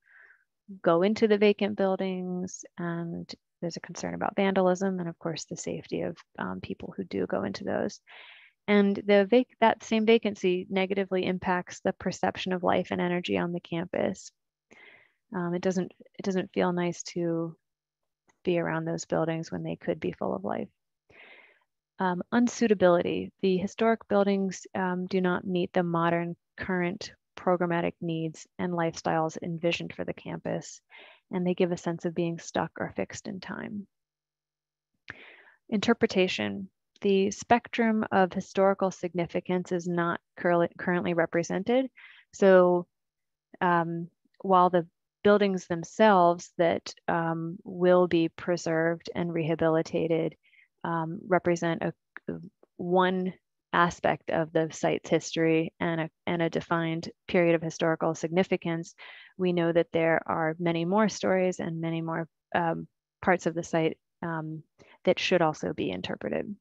go into the vacant buildings, and there's a concern about vandalism and, of course, the safety of um, people who do go into those. And the vac that same vacancy negatively impacts the perception of life and energy on the campus. Um, it doesn't it doesn't feel nice to be around those buildings when they could be full of life. Um, unsuitability. The historic buildings um, do not meet the modern current programmatic needs and lifestyles envisioned for the campus, and they give a sense of being stuck or fixed in time. Interpretation. The spectrum of historical significance is not currently represented. So um, while the buildings themselves that um, will be preserved and rehabilitated um, represent a, one aspect of the site's history and a, and a defined period of historical significance, we know that there are many more stories and many more um, parts of the site um, that should also be interpreted.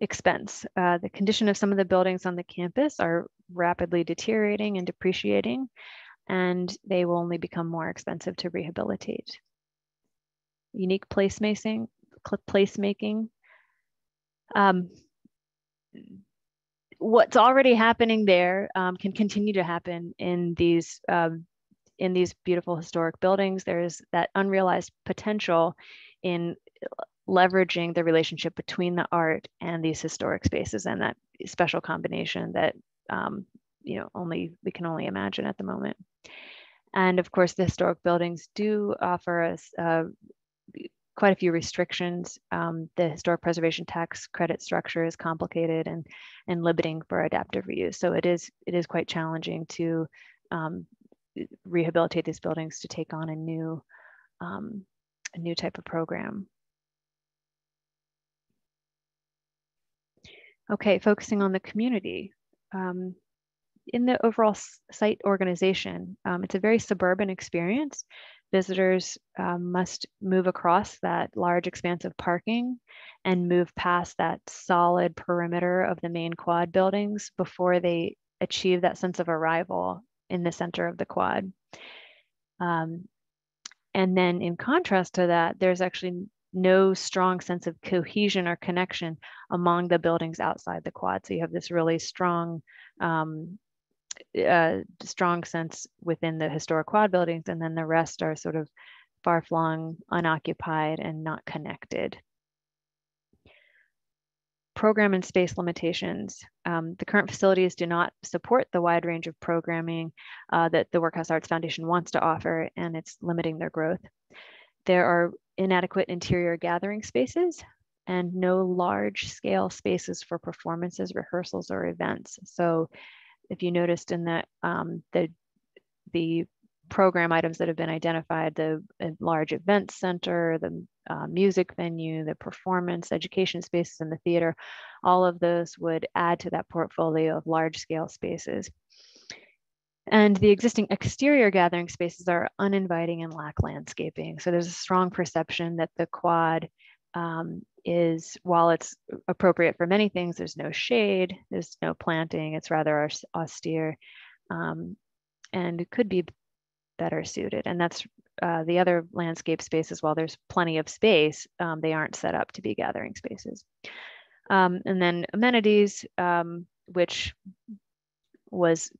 Expense. Uh, the condition of some of the buildings on the campus are rapidly deteriorating and depreciating, and they will only become more expensive to rehabilitate. Unique placemaking. placemaking. Um, What's already happening there um, can continue to happen in these um, in these beautiful historic buildings. There is that unrealized potential in leveraging the relationship between the art and these historic spaces, and that special combination that um, you know only we can only imagine at the moment. And of course, the historic buildings do offer us uh, quite a few restrictions. Um, the historic preservation tax credit structure is complicated and, and limiting for adaptive reuse. So it is, it is quite challenging to um, rehabilitate these buildings to take on a new, um, a new type of program. Okay, focusing on the community. Um, in the overall site organization, um, it's a very suburban experience. Visitors um, must move across that large expanse of parking and move past that solid perimeter of the main quad buildings before they achieve that sense of arrival in the center of the quad. Um, and then in contrast to that, there's actually no strong sense of cohesion or connection among the buildings outside the quad. So you have this really strong um, a strong sense within the historic quad buildings, and then the rest are sort of far-flung, unoccupied, and not connected. Program and space limitations. Um, the current facilities do not support the wide range of programming uh, that the Workhouse Arts Foundation wants to offer, and it's limiting their growth. There are inadequate interior gathering spaces and no large-scale spaces for performances, rehearsals, or events. So if you noticed in the, um, the, the program items that have been identified, the large event center, the uh, music venue, the performance, education spaces, and the theater, all of those would add to that portfolio of large-scale spaces. And the existing exterior gathering spaces are uninviting and lack landscaping. So there's a strong perception that the quad um, is, while it's appropriate for many things, there's no shade, there's no planting, it's rather austere, um, and it could be better suited. And that's uh, the other landscape spaces, while there's plenty of space, um, they aren't set up to be gathering spaces. Um, and then amenities, um, which was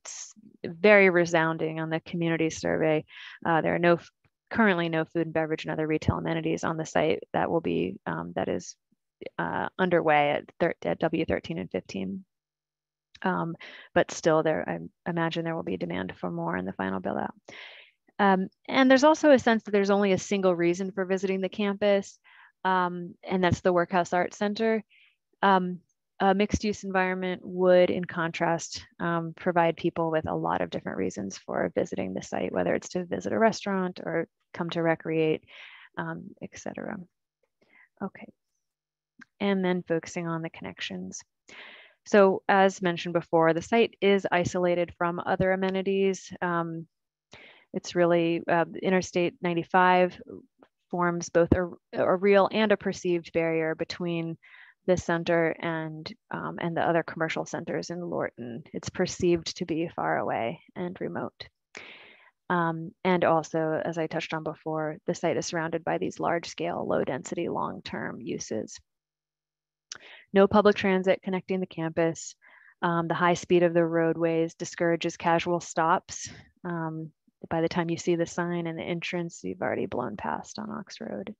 very resounding on the community survey. Uh, there are no Currently, no food and beverage and other retail amenities on the site. That will be um, that is uh, underway at, at W thirteen and fifteen. Um, but still, there I imagine there will be demand for more in the final build out. Um, and there's also a sense that there's only a single reason for visiting the campus, um, and that's the Workhouse Arts Center. Um, a mixed use environment would, in contrast, um, provide people with a lot of different reasons for visiting the site, whether it's to visit a restaurant or come to recreate, um, et cetera. Okay, and then focusing on the connections. So as mentioned before, the site is isolated from other amenities. Um, it's really uh, Interstate ninety-five forms both a, a real and a perceived barrier between the center and, um, and the other commercial centers in Lorton. It's perceived to be far away and remote. Um, and also, as I touched on before, the site is surrounded by these large-scale, low-density, long-term uses. No public transit connecting the campus. Um, the high speed of the roadways discourages casual stops. Um, by the time you see the sign and the entrance, you've already blown past on Ox Road.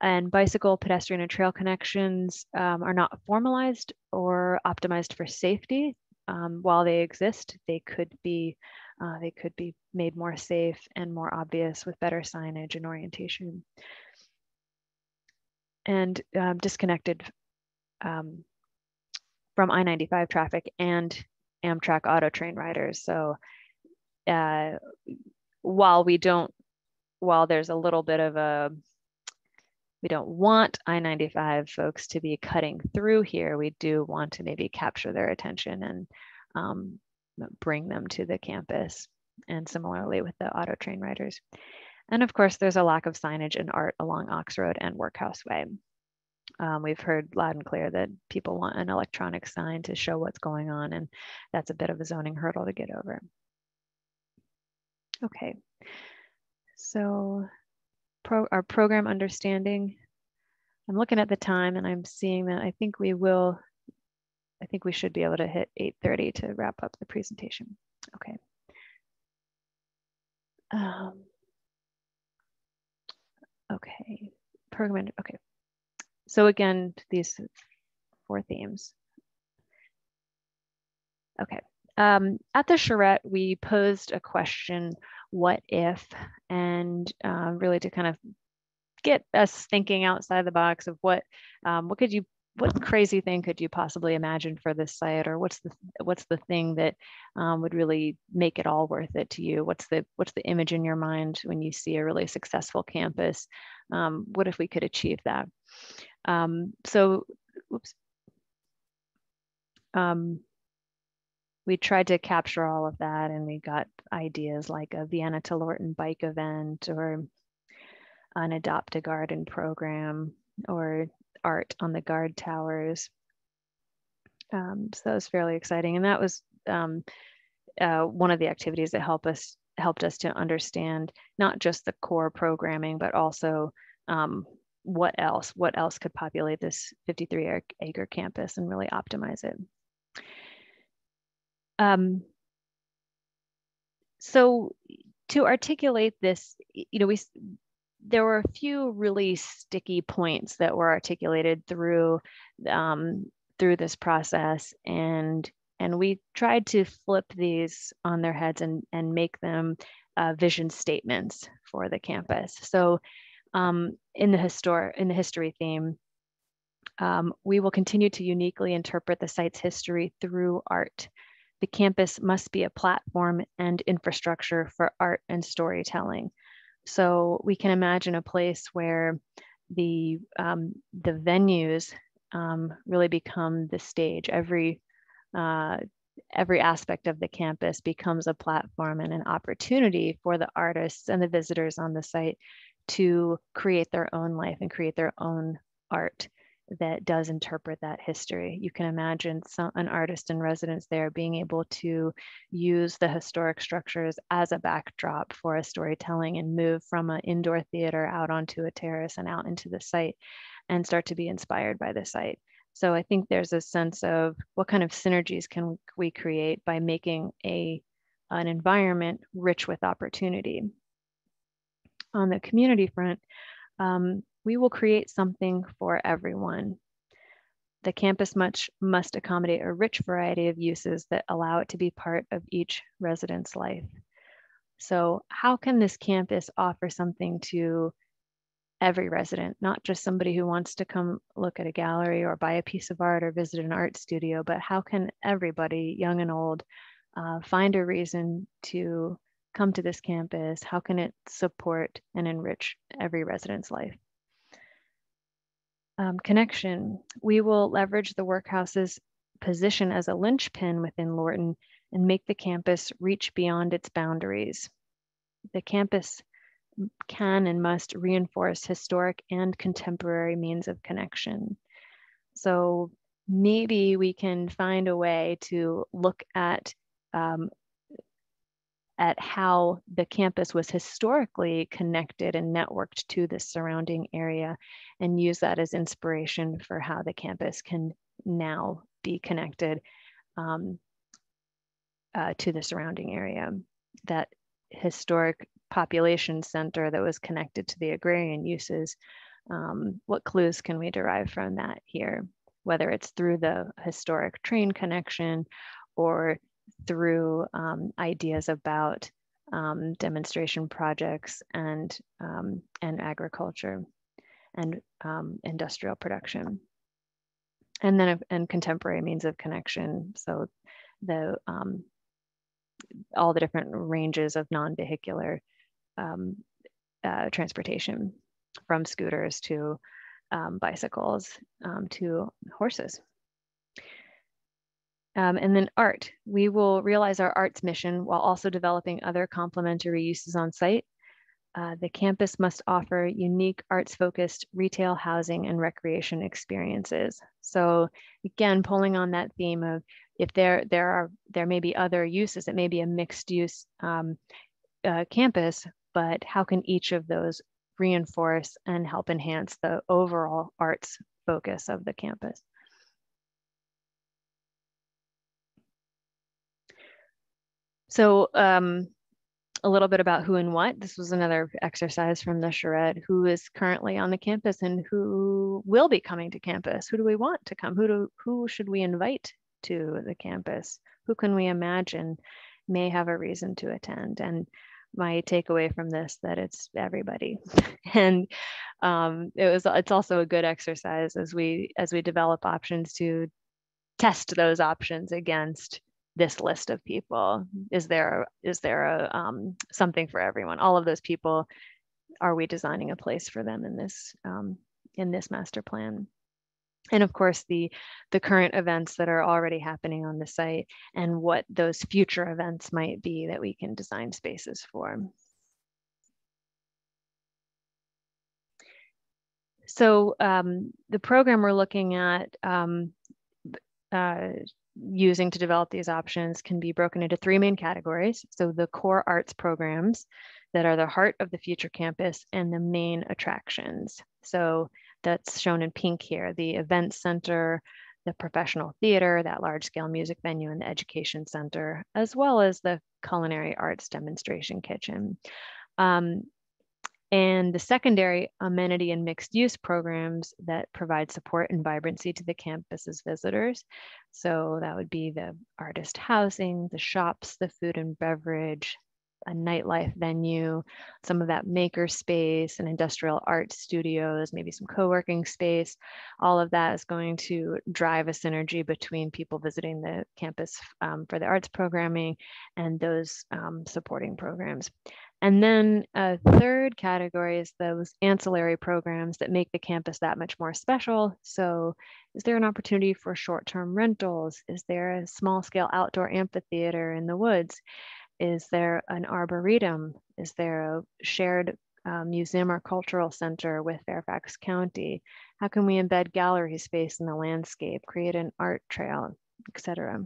And bicycle, pedestrian, and trail connections um, are not formalized or optimized for safety. Um, while they exist, they could be Uh, they could be made more safe and more obvious with better signage and orientation. And um, disconnected um, from I ninety-five traffic and Amtrak auto train riders. So uh, while we don't, while there's a little bit of a, we don't want I ninety-five folks to be cutting through here, we do want to maybe capture their attention and um, bring them to the campus, and similarly with the auto train riders. And of course, there's a lack of signage and art along Ox Road and Workhouse Way. Um, we've heard loud and clear that people want an electronic sign to show what's going on, and that's a bit of a zoning hurdle to get over. Okay, so pro our program understanding. I'm looking at the time and I'm seeing that I think we will I think we should be able to hit eight thirty to wrap up the presentation. Okay. Um, okay, program, okay. So again, these four themes. Okay, um, at the charrette, we posed a question, what if, and uh, really to kind of get us thinking outside the box of what, um, what could you What crazy thing could you possibly imagine for this site, or what's the what's the thing that um, would really make it all worth it to you? What's the what's the image in your mind when you see a really successful campus? Um, what if we could achieve that? Um, so, oops. Um, we tried to capture all of that, and we got ideas like a Vienna to Lorton bike event, or an Adopt a Garden program, or art on the guard towers. Um, so that was fairly exciting. And that was um, uh, one of the activities that help us, helped us to understand not just the core programming, but also um, what else, what else could populate this fifty-three acre campus and really optimize it. Um, so to articulate this, you know, we, there were a few really sticky points that were articulated through um, through this process, and and we tried to flip these on their heads and and make them uh, vision statements for the campus. So um, in the histor in the history theme, um, we will continue to uniquely interpret the site's history through art. The campus must be a platform and infrastructure for art and storytelling. So we can imagine a place where the um, the venues um, really become the stage. Every uh, every aspect of the campus becomes a platform and an opportunity for the artists and the visitors on the site to create their own life and create their own art that does interpret that history. You can imagine some, an artist in residence there being able to use the historic structures as a backdrop for a storytelling and move from an indoor theater out onto a terrace and out into the site and start to be inspired by the site. So I think there's a sense of what kind of synergies can we create by making a, an environment rich with opportunity. On the community front, um, we will create something for everyone. The campus much must accommodate a rich variety of uses that allow it to be part of each resident's life. So how can this campus offer something to every resident, not just somebody who wants to come look at a gallery or buy a piece of art or visit an art studio, but how can everybody, young and old, uh, find a reason to come to this campus? How can it support and enrich every resident's life? um, connection. We will leverage the Workhouse's position as a linchpin within Lorton and make the campus reach beyond its boundaries. The campus can and must reinforce historic and contemporary means of connection. So maybe we can find a way to look at, um, at how the campus was historically connected and networked to the surrounding area and use that as inspiration for how the campus can now be connected um, uh, to the surrounding area. That historic population center that was connected to the agrarian uses, um, what clues can we derive from that here? Whether it's through the historic train connection or through um, ideas about um, demonstration projects and, um, and agriculture and um, industrial production. And then and contemporary means of connection. So the, um, all the different ranges of non-vehicular um, uh, transportation, from scooters to um, bicycles um, to horses. Um, and then art. We will realize our arts mission while also developing other complementary uses on site. Uh, the campus must offer unique arts-focused retail, housing, and recreation experiences. So again, pulling on that theme of if there there are there may be other uses, it may be a mixed-use um, uh, campus, but how can each of those reinforce and help enhance the overall arts focus of the campus? So um, a little bit about who and what. This was another exercise from the charrette. Who is currently on the campus and who will be coming to campus? Who do we want to come? Who, do, who should we invite to the campus? Who can we imagine may have a reason to attend? And my takeaway from this, that it's everybody. And um, it was, it's also a good exercise as we, as we develop options to test those options against this list of people. Is there, is there a, um, something for everyone? All of those people, are we designing a place for them in this, um, in this master plan? And of course, the, the current events that are already happening on the site and what those future events might be that we can design spaces for. So um, the program we're looking at, um, uh, using to develop these options can be broken into three main categories. So the core arts programs that are the heart of the future campus and the main attractions. So that's shown in pink here, the event center, the professional theater, that large scale music venue and the education center, as well as the culinary arts demonstration kitchen. Um, And the secondary amenity and mixed use programs that provide support and vibrancy to the campus's visitors. So that would be the artist housing, the shops, the food and beverage, a nightlife venue, some of that maker space and industrial art studios, maybe some co-working space. All of that is going to drive a synergy between people visiting the campus um, for the arts programming and those um, supporting programs. And then a third category is those ancillary programs that make the campus that much more special. So is there an opportunity for short-term rentals? Is there a small-scale outdoor amphitheater in the woods? Is there an arboretum? Is there a shared uh, museum or cultural center with Fairfax County? How can we embed gallery space in the landscape, create an art trail, et cetera?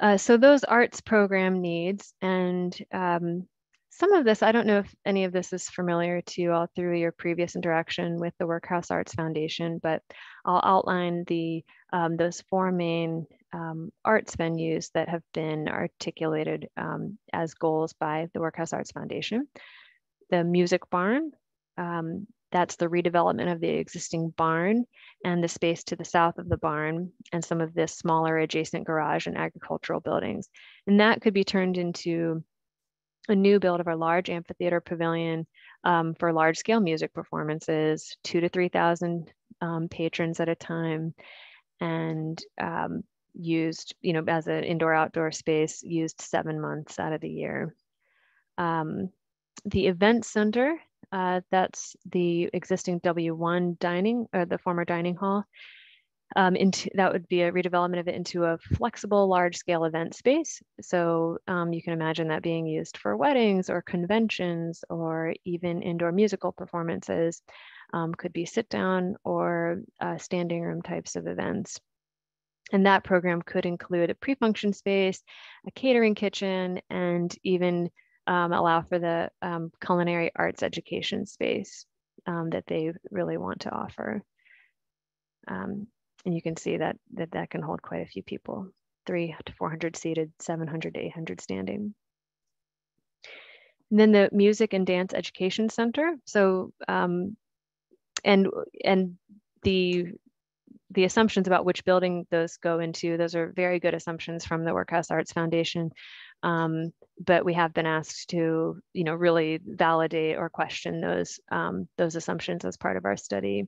Uh, so those arts program needs, and um, some of this, I don't know if any of this is familiar to you all through your previous interaction with the Workhouse Arts Foundation, but I'll outline the um, those four main um, arts venues that have been articulated um, as goals by the Workhouse Arts Foundation. The Music Barn, um, that's the redevelopment of the existing barn and the space to the south of the barn and some of this smaller adjacent garage and agricultural buildings. And that could be turned into a new build of our large amphitheater pavilion um, for large scale music performances, two to three thousand um, patrons at a time, and um, used, you know, as an indoor outdoor space, used seven months out of the year. Um, the event center, Uh, that's the existing W one dining, or the former dining hall. Um, into, that would be a redevelopment of it into a flexible, large-scale event space. So um, you can imagine that being used for weddings or conventions or even indoor musical performances. Um, could be sit-down or uh, standing room types of events. And that program could include a pre-function space, a catering kitchen, and even um, allow for the um, culinary arts education space um, that they really want to offer. Um, And you can see that, that that can hold quite a few people, three to four hundred seated, seven hundred to eight hundred standing. And then the Music and Dance Education Center. So, um, and and the, the assumptions about which building those go into, those are very good assumptions from the Workhouse Arts Foundation. Um, but we have been asked to, you know, really validate or question those, um, those assumptions as part of our study.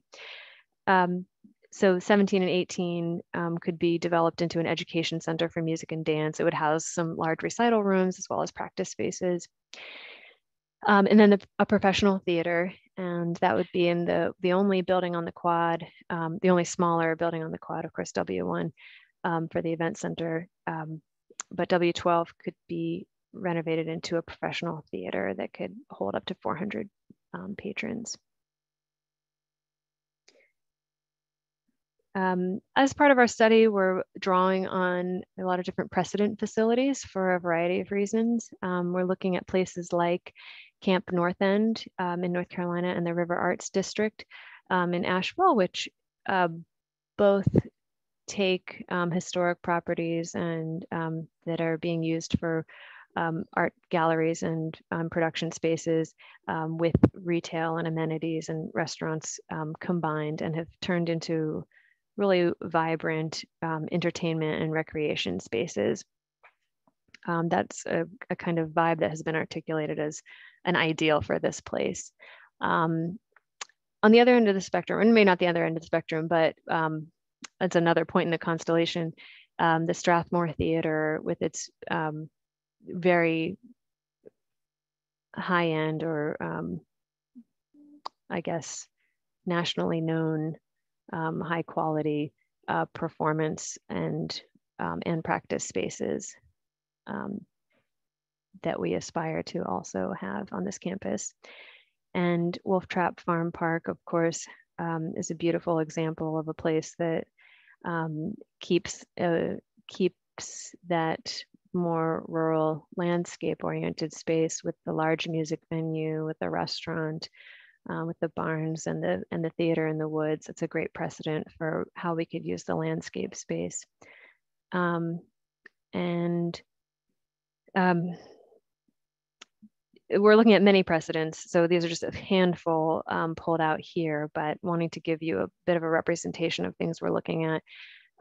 Um, So seventeen and eighteen um, could be developed into an education center for music and dance. It would house some large recital rooms as well as practice spaces. Um, and then the, a professional theater, and that would be in the, the only building on the quad, um, the only smaller building on the quad, of course, W one um, for the event center. Um, but W twelve could be renovated into a professional theater that could hold up to four hundred um, patrons. Um, as part of our study, we're drawing on a lot of different precedent facilities for a variety of reasons. Um, we're looking at places like Camp North End um, in North Carolina and the River Arts District um, in Asheville, which uh, both take um, historic properties and um, that are being used for um, art galleries and um, production spaces um, with retail and amenities and restaurants um, combined, and have turned into really vibrant um, entertainment and recreation spaces. Um, that's a, a kind of vibe that has been articulated as an ideal for this place. Um, on the other end of the spectrum, and maybe not the other end of the spectrum, but um, it's another point in the constellation, um, the Strathmore Theater with its um, very high-end or um, I guess nationally known Um, high quality uh, performance and um, and practice spaces um, that we aspire to also have on this campus. And Wolf Trap Farm Park, of course, um, is a beautiful example of a place that um, keeps uh, keeps that more rural landscape oriented space with the large music venue, with the restaurant, Uh, with the barns and the and the theater in the woods. It's a great precedent for how we could use the landscape space. Um, and um, we're looking at many precedents. So these are just a handful um, pulled out here, but wanting to give you a bit of a representation of things we're looking at.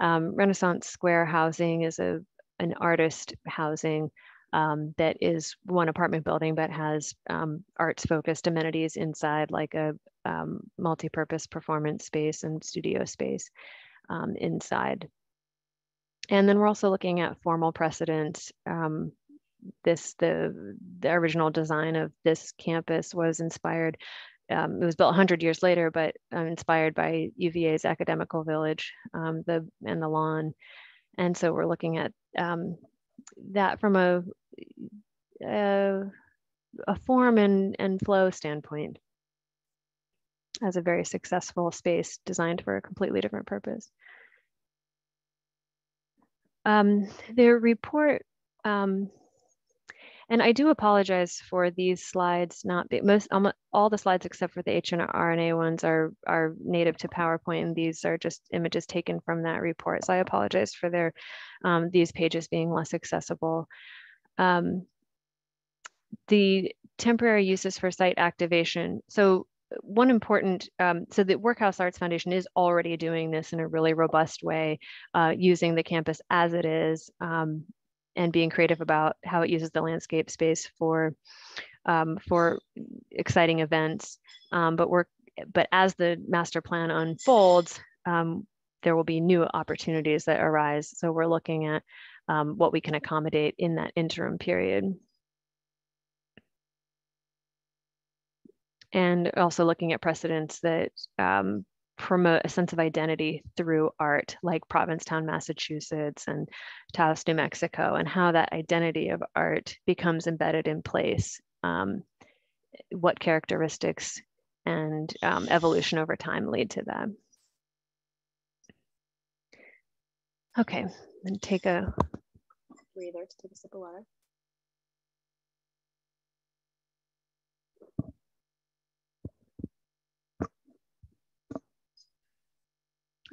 Um, Renaissance Square housing is a an artist housing. Um, that is one apartment building, but has um, arts-focused amenities inside, like a um, multi-purpose performance space and studio space um, inside. And then we're also looking at formal precedents. Um, this, the, the original design of this campus was inspired, um, it was built one hundred years later, but um, inspired by U V A's academical village um, the, and the lawn. And so we're looking at um, that from a, a, a form and, and flow standpoint as a very successful space designed for a completely different purpose. Um, their report, um, and I do apologize for these slides not being, most, almost all the slides except for the H N R N A ones are, are native to PowerPoint, and these are just images taken from that report. So I apologize for their, um, these pages being less accessible. Um, the temporary uses for site activation. So one important, um, so the Workhouse Arts Foundation is already doing this in a really robust way, uh, using the campus as it is, um, and being creative about how it uses the landscape space for um, for exciting events. Um, but we're but as the master plan unfolds, um, there will be new opportunities that arise. So we're looking at um, what we can accommodate in that interim period. and also looking at precedents that um, promote a sense of identity through art, like Provincetown, Massachusetts, and Taos, New Mexico, and how that identity of art becomes embedded in place, um, what characteristics and um, evolution over time lead to that. Okay, I'm gonna take a breather to take a sip of water.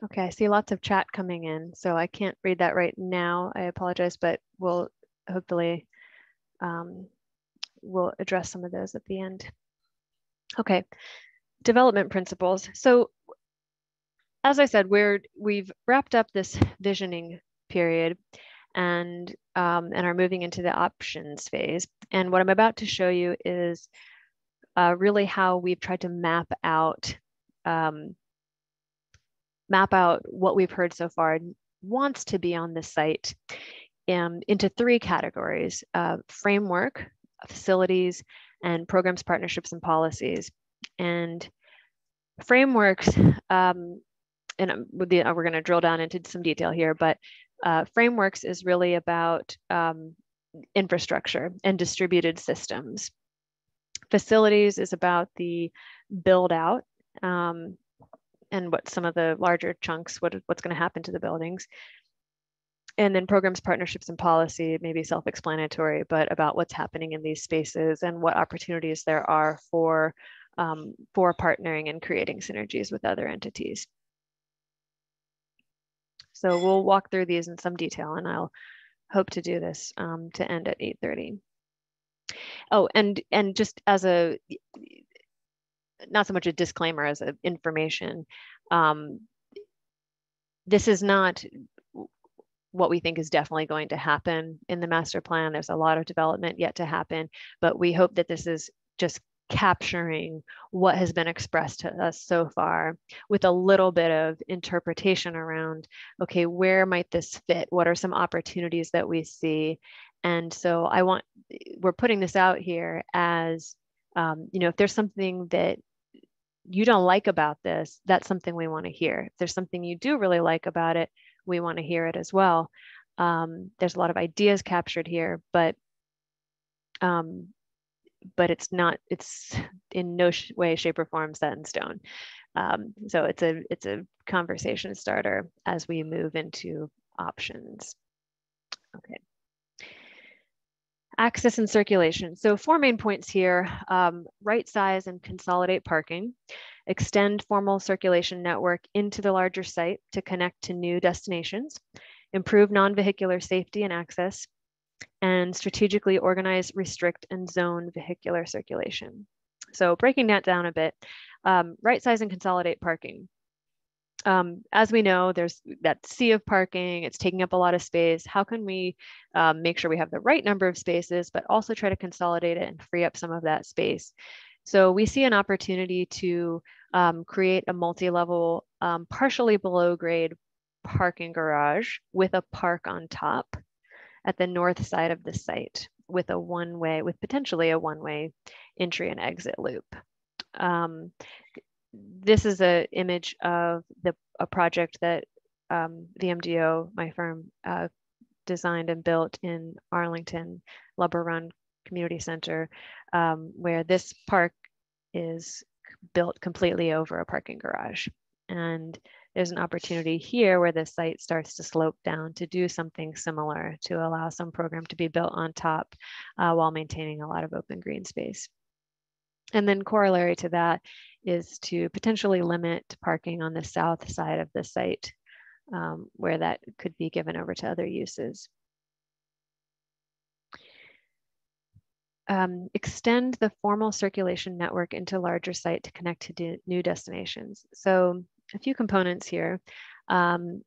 Okay, I see lots of chat coming in, so I can't read that right now. I apologize, but we'll hopefully um, we'll address some of those at the end. Okay, development principles. So as I said, we're, we've wrapped up this visioning period and, um, and are moving into the options phase. And what I'm about to show you is uh, really how we've tried to map out um, map out what we've heard so far and wants to be on the site um, into three categories: uh, framework, facilities, and programs, partnerships, and policies. And frameworks, um, and we're going to drill down into some detail here, but uh, frameworks is really about um, infrastructure and distributed systems. Facilities is about the build out, um, and what some of the larger chunks, what, what's going to happen to the buildings. And then programs, partnerships, and policy, maybe self-explanatory, but about what's happening in these spaces and what opportunities there are for, um, for partnering and creating synergies with other entities. So we'll walk through these in some detail, and I'll hope to do this um, to end at eight thirty. Oh, and, and just as a, not so much a disclaimer as a information. Um, this is not what we think is definitely going to happen in the master plan. There's a lot of development yet to happen, but we hope that this is just capturing what has been expressed to us so far with a little bit of interpretation around, okay, where might this fit? What are some opportunities that we see? And so I want, we're putting this out here as, Um, you know, if there's something that you don't like about this, that's something we want to hear. If there's something you do really like about it, we want to hear it as well. Um, there's a lot of ideas captured here, but um, but it's not, it's in no sh way, shape, or form set in stone. Um, so it's a it's a conversation starter as we move into options. Okay. Access and circulation. So four main points here: um, right size and consolidate parking, extend formal circulation network into the larger site to connect to new destinations, improve non-vehicular safety and access, and strategically organize, restrict, and zone vehicular circulation. So breaking that down a bit, um, right size and consolidate parking. Um, as we know, there's that sea of parking, it's taking up a lot of space. How can we um, make sure we have the right number of spaces, but also try to consolidate it and free up some of that space? So we see an opportunity to um, create a multi-level, um, partially below grade parking garage with a park on top at the north side of the site with a one-way, with potentially a one-way entry and exit loop. Um, This is an image of the, a project that um, V M D O, my firm, uh, designed and built in Arlington, Lumber Run Community Center, um, where this park is built completely over a parking garage. And there's an opportunity here where the site starts to slope down to do something similar to allow some program to be built on top uh, while maintaining a lot of open green space. And then corollary to that is to potentially limit parking on the south side of the site um, where that could be given over to other uses. Um, extend the formal circulation network into larger site to connect to de- new destinations. So a few components here. Um,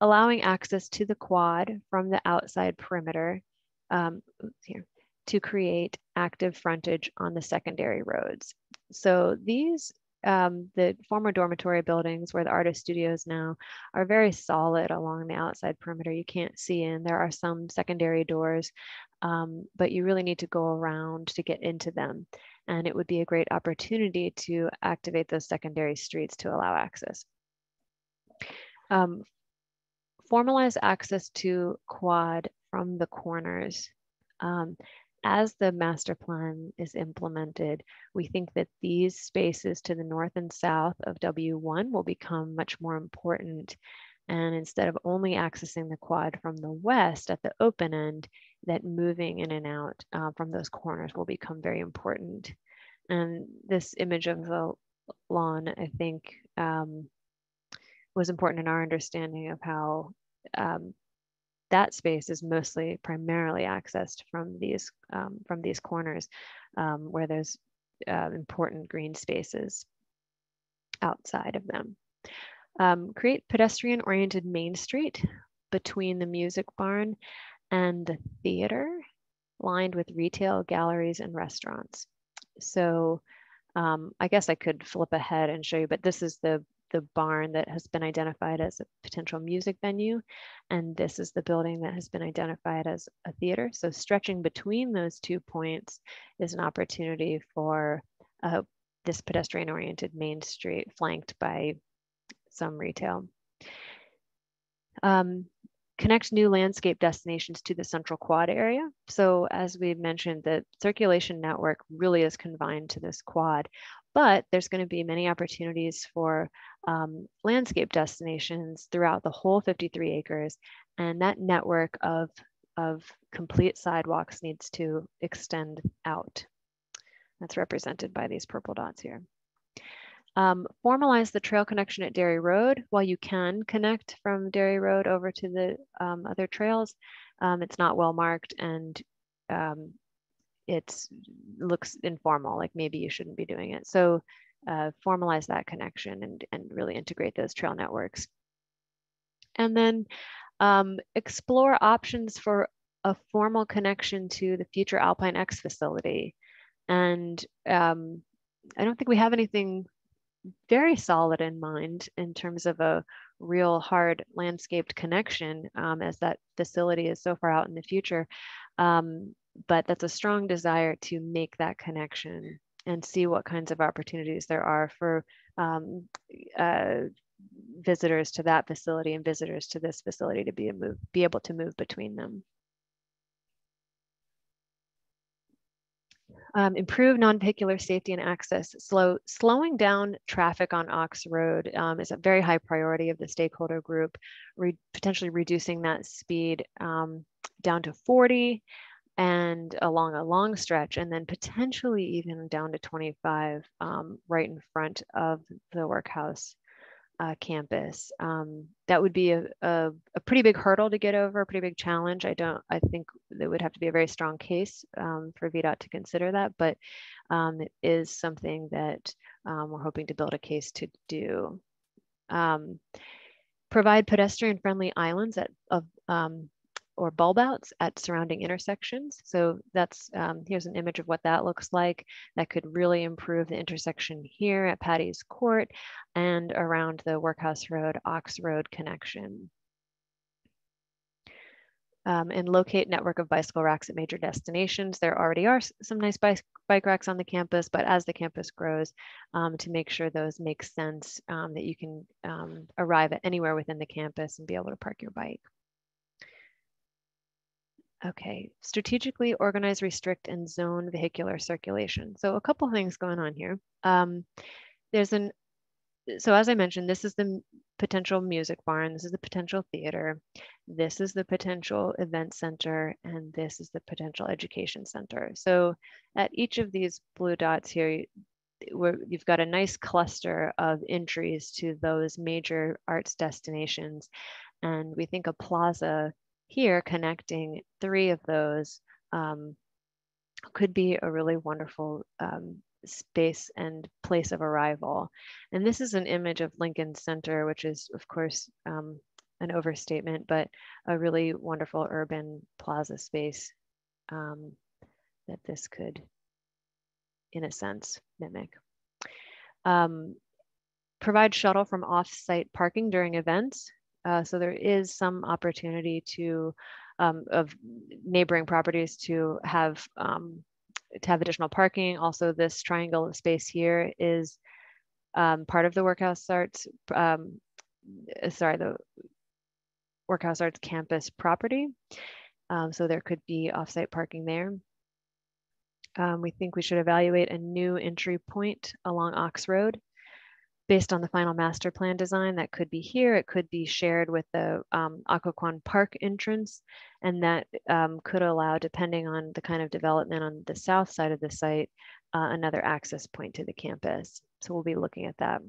allowing access to the quad from the outside perimeter um, here, to create active frontage on the secondary roads. So these, um, the former dormitory buildings where the artist studios now are very solid along the outside perimeter. You can't see in. There are some secondary doors um, but you really need to go around to get into them. And it would be a great opportunity to activate those secondary streets to allow access. Um, formalize access to quad from the corners. Um, As the master plan is implemented, we think that these spaces to the north and south of W one will become much more important. And instead of only accessing the quad from the west at the open end, that moving in and out uh, from those corners will become very important. And this image of the lawn, I think, um, was important in our understanding of how um, that space is mostly primarily accessed from these um, from these corners um, where there's uh, important green spaces outside of them. Um, create pedestrian-oriented Main Street between the music barn and the theater, lined with retail, galleries, and restaurants. So um, I guess I could flip ahead and show you, but this is the the barn that has been identified as a potential music venue. And this is the building that has been identified as a theater. So stretching between those two points is an opportunity for uh, this pedestrian-oriented Main Street flanked by some retail. Um, connect new landscape destinations to the central quad area. So as we mentioned, the circulation network really is confined to this quad, but there's going to be many opportunities for um, landscape destinations throughout the whole fifty-three acres. And that network of, of complete sidewalks needs to extend out. That's represented by these purple dots here. Um, formalize the trail connection at Dairy Road. While you can connect from Dairy Road over to the um, other trails, um, it's not well marked and um, it looks informal, like maybe you shouldn't be doing it. So uh, formalize that connection and, and really integrate those trail networks. And then um, explore options for a formal connection to the future Alpine X facility. And um, I don't think we have anything very solid in mind in terms of a real hard landscaped connection um, as that facility is so far out in the future. Um, But that's a strong desire to make that connection and see what kinds of opportunities there are for um, uh, visitors to that facility and visitors to this facility to be, a move, be able to move between them. Um, improve non-vehicular safety and access. Slow, slowing down traffic on Ox Road um, is a very high priority of the stakeholder group, re potentially reducing that speed um, down to forty. And along a long stretch, and then potentially even down to twenty-five um, right in front of the Workhouse uh, campus. Um, that would be a, a, a pretty big hurdle to get over, a pretty big challenge. I don't, I think there would have to be a very strong case um, for V DOT to consider that, but um, it is something that um, we're hoping to build a case to do. Um, provide pedestrian-friendly islands at, of, um, or bulb outs at surrounding intersections. So that's, um, here's an image of what that looks like. That could really improve the intersection here at Patty's Court and around the Workhouse Road, Ox Road connection. Um, and locate network of bicycle racks at major destinations. There already are some nice bike, bike racks on the campus, but as the campus grows, um, to make sure those make sense, um, that you can um, arrive at anywhere within the campus and be able to park your bike. Okay, strategically organize, restrict, and zone vehicular circulation. So a couple things going on here. Um, there's an, so as I mentioned, this is the potential music barn, this is the potential theater, this is the potential event center, and this is the potential education center. So at each of these blue dots here, where you've got a nice cluster of entries to those major arts destinations. And we think a plaza here connecting three of those um, could be a really wonderful um, space and place of arrival. And this is an image of Lincoln Center, which is of course um, an overstatement, but a really wonderful urban plaza space um, that this could, in a sense, mimic. Um, provide shuttle from off-site parking during events. Uh, so there is some opportunity to um, of neighboring properties to have um, to have additional parking. Also, this triangle space here is um, part of the Workhouse Arts, um, sorry, the Workhouse Arts Campus property. Um, so there could be off-site parking there. Um, we think we should evaluate a new entry point along Ox Road based on the final master plan design. That could be here. It could be shared with the um, Occoquan Park entrance, and that um, could allow, depending on the kind of development on the south side of the site, uh, another access point to the campus. So we'll be looking at that.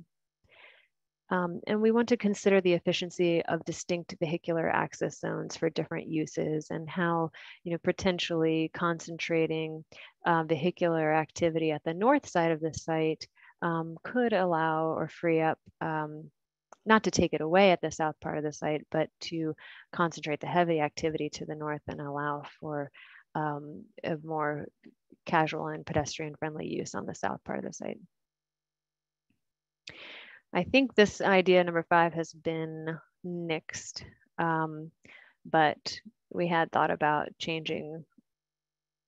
Um, and we want to consider the efficiency of distinct vehicular access zones for different uses, and how, you know, potentially concentrating uh, vehicular activity at the north side of the site um, could allow or free up, um, not to take it away at the south part of the site, but to concentrate the heavy activity to the north and allow for um, a more casual and pedestrian-friendly use on the south part of the site. I think this idea number five has been nixed, um, but we had thought about changing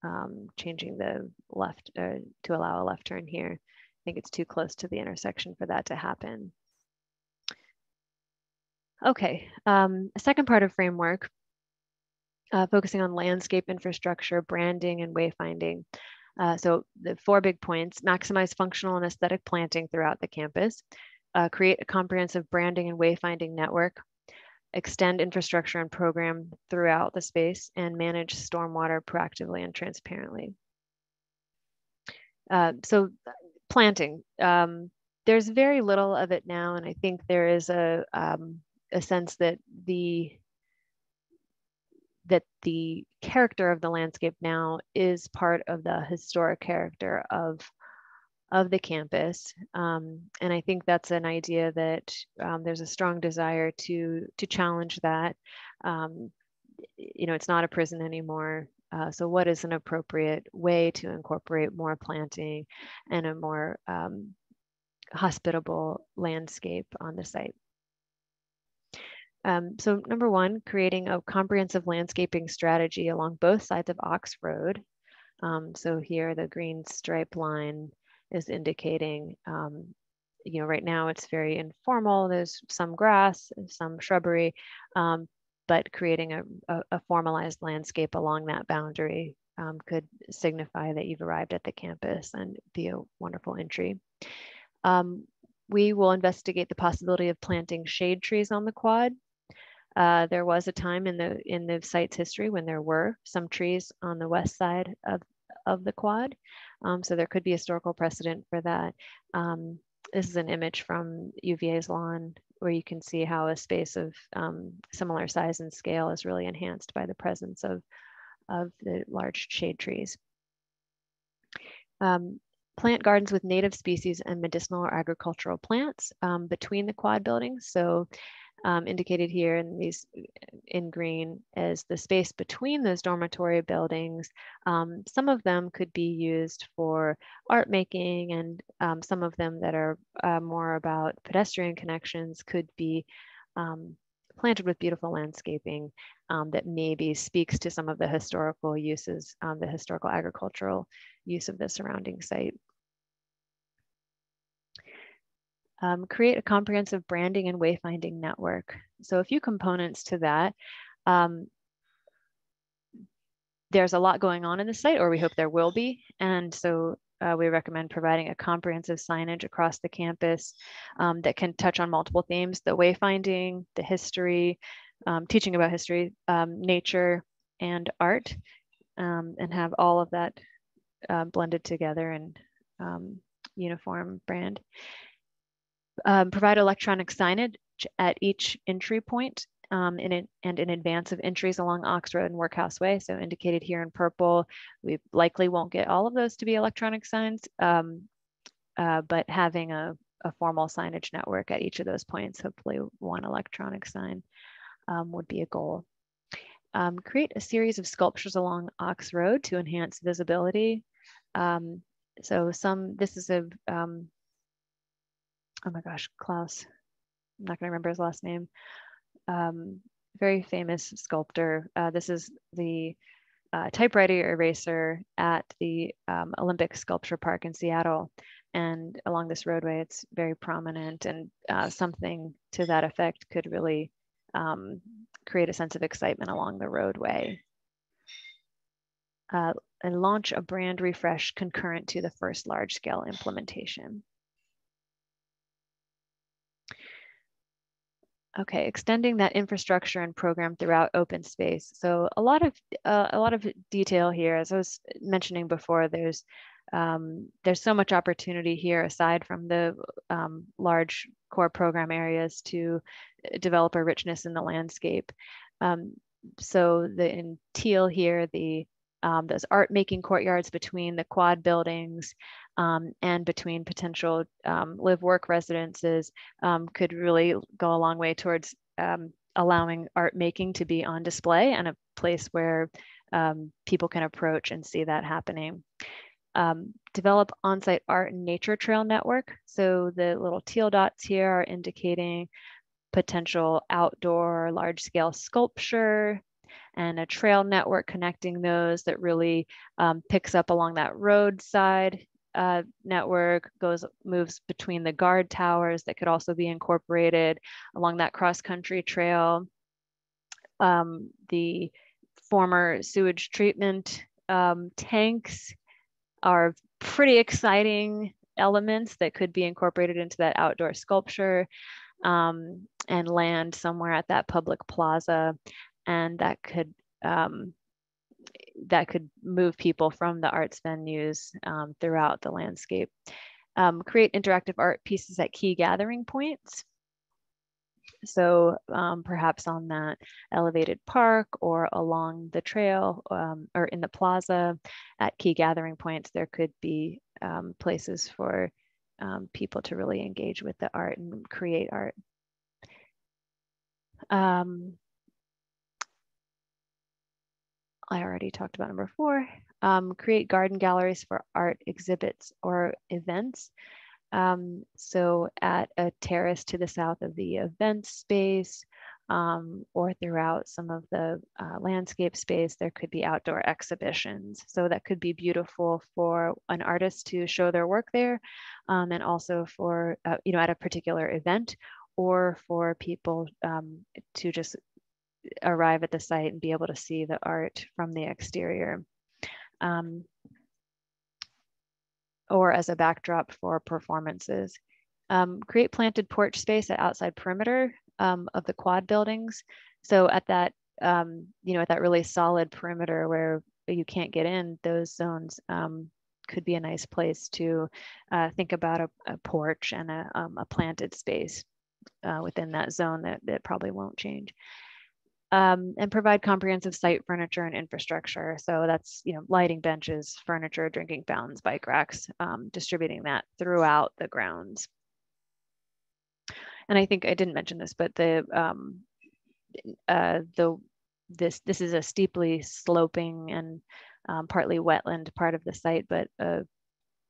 um, changing the left uh, to allow a left turn here. I think it's too close to the intersection for that to happen. Okay, um, a second part of framework, uh, focusing on landscape infrastructure, branding, and wayfinding. Uh, so the four big points: maximize functional and aesthetic planting throughout the campus. Uh, create a comprehensive branding and wayfinding network, extend infrastructure and program throughout the space, and manage stormwater proactively and transparently. Uh, so planting, um, there's very little of it now, and I think there is a, um, a sense that the, that the character of the landscape now is part of the historic character of of the campus. Um, and I think that's an idea that um, there's a strong desire to, to challenge that. Um, you know, it's not a prison anymore. Uh, so what is an appropriate way to incorporate more planting and a more um, hospitable landscape on the site? Um, so number one, creating a comprehensive landscaping strategy along both sides of Ox Road. Um, so here the green stripe line is indicating, um, you know, right now it's very informal. There's some grass, some shrubbery, um, but creating a, a, a formalized landscape along that boundary um, could signify that you've arrived at the campus and be a wonderful entry. Um, we will investigate the possibility of planting shade trees on the quad. Uh, there was a time in the in the site's history when there were some trees on the west side of of the quad. Um, so there could be historical precedent for that. Um, this is an image from U V A's lawn where you can see how a space of um, similar size and scale is really enhanced by the presence of, of the large shade trees. Um, plant gardens with native species and medicinal or agricultural plants um, between the quad buildings. So um, indicated here in these in green is the space between those dormitory buildings. Um, some of them could be used for art making, and um, some of them that are uh, more about pedestrian connections could be um, planted with beautiful landscaping um, that maybe speaks to some of the historical uses, um, the historical agricultural use of the surrounding site. Um, create a comprehensive branding and wayfinding network. So a few components to that. Um, there's a lot going on in the site, or we hope there will be. And so uh, we recommend providing a comprehensive signage across the campus um, that can touch on multiple themes: the wayfinding, the history, um, teaching about history, um, nature, and art, um, and have all of that uh, blended together in um, uniform brand. Um, provide electronic signage at each entry point um, in it, and in advance of entries along Ox Road and Workhouse Way. So indicated here in purple, we likely won't get all of those to be electronic signs, um, uh, but having a, a formal signage network at each of those points, hopefully one electronic sign, um, would be a goal. Um, create a series of sculptures along Ox Road to enhance visibility. Um, so some, this is a, um, oh my gosh, Klaus, I'm not going to remember his last name, um, very famous sculptor. Uh, this is the uh, typewriter eraser at the um, Olympic Sculpture Park in Seattle. And along this roadway, it's very prominent, and uh, something to that effect could really um, create a sense of excitement along the roadway. Uh, and launch a brand refresh concurrent to the first large-scale implementation. Okay, extending that infrastructure and program throughout open space. So a lot of uh, a lot of detail here. As I was mentioning before, there's um, there's so much opportunity here aside from the um, large core program areas to develop a richness in the landscape. Um, so the in teal here, the Um, those art-making courtyards between the quad buildings um, and between potential um, live-work residences um, could really go a long way towards um, allowing art-making to be on display and a place where um, people can approach and see that happening. Um, develop on-site art and nature trail network. So the little teal dots here are indicating potential outdoor large-scale sculpture, and a trail network connecting those that really um, picks up along that roadside uh, network, goes moves between the guard towers that could also be incorporated along that cross-country trail. Um, the former sewage treatment um, tanks are pretty exciting elements that could be incorporated into that outdoor sculpture, um, and land somewhere at that public plaza. And that could um, that could move people from the arts venues um, throughout the landscape. Um, create interactive art pieces at key gathering points. So um, perhaps on that elevated park or along the trail um, or in the plaza at key gathering points, there could be um, places for um, people to really engage with the art and create art. Um, I already talked about number four, um, create garden galleries for art exhibits or events. Um, so at a terrace to the south of the event space um, or throughout some of the uh, landscape space, there could be outdoor exhibitions. So that could be beautiful for an artist to show their work there um, and also for, uh, you know, at a particular event, or for people um, to just arrive at the site and be able to see the art from the exterior, um, or as a backdrop for performances. Um, create planted porch space at outside perimeter um, of the quad buildings. So at that, um, you know, at that really solid perimeter where you can't get in, those zones um, could be a nice place to uh, think about a, a porch and a, um, a planted space uh, within that zone that, that probably won't change. Um, and provide comprehensive site furniture and infrastructure. So that's, you know, lighting, benches, furniture, drinking fountains, bike racks, um, distributing that throughout the grounds. And I think I didn't mention this, but the um, uh, the this this is a steeply sloping and um, partly wetland part of the site, but a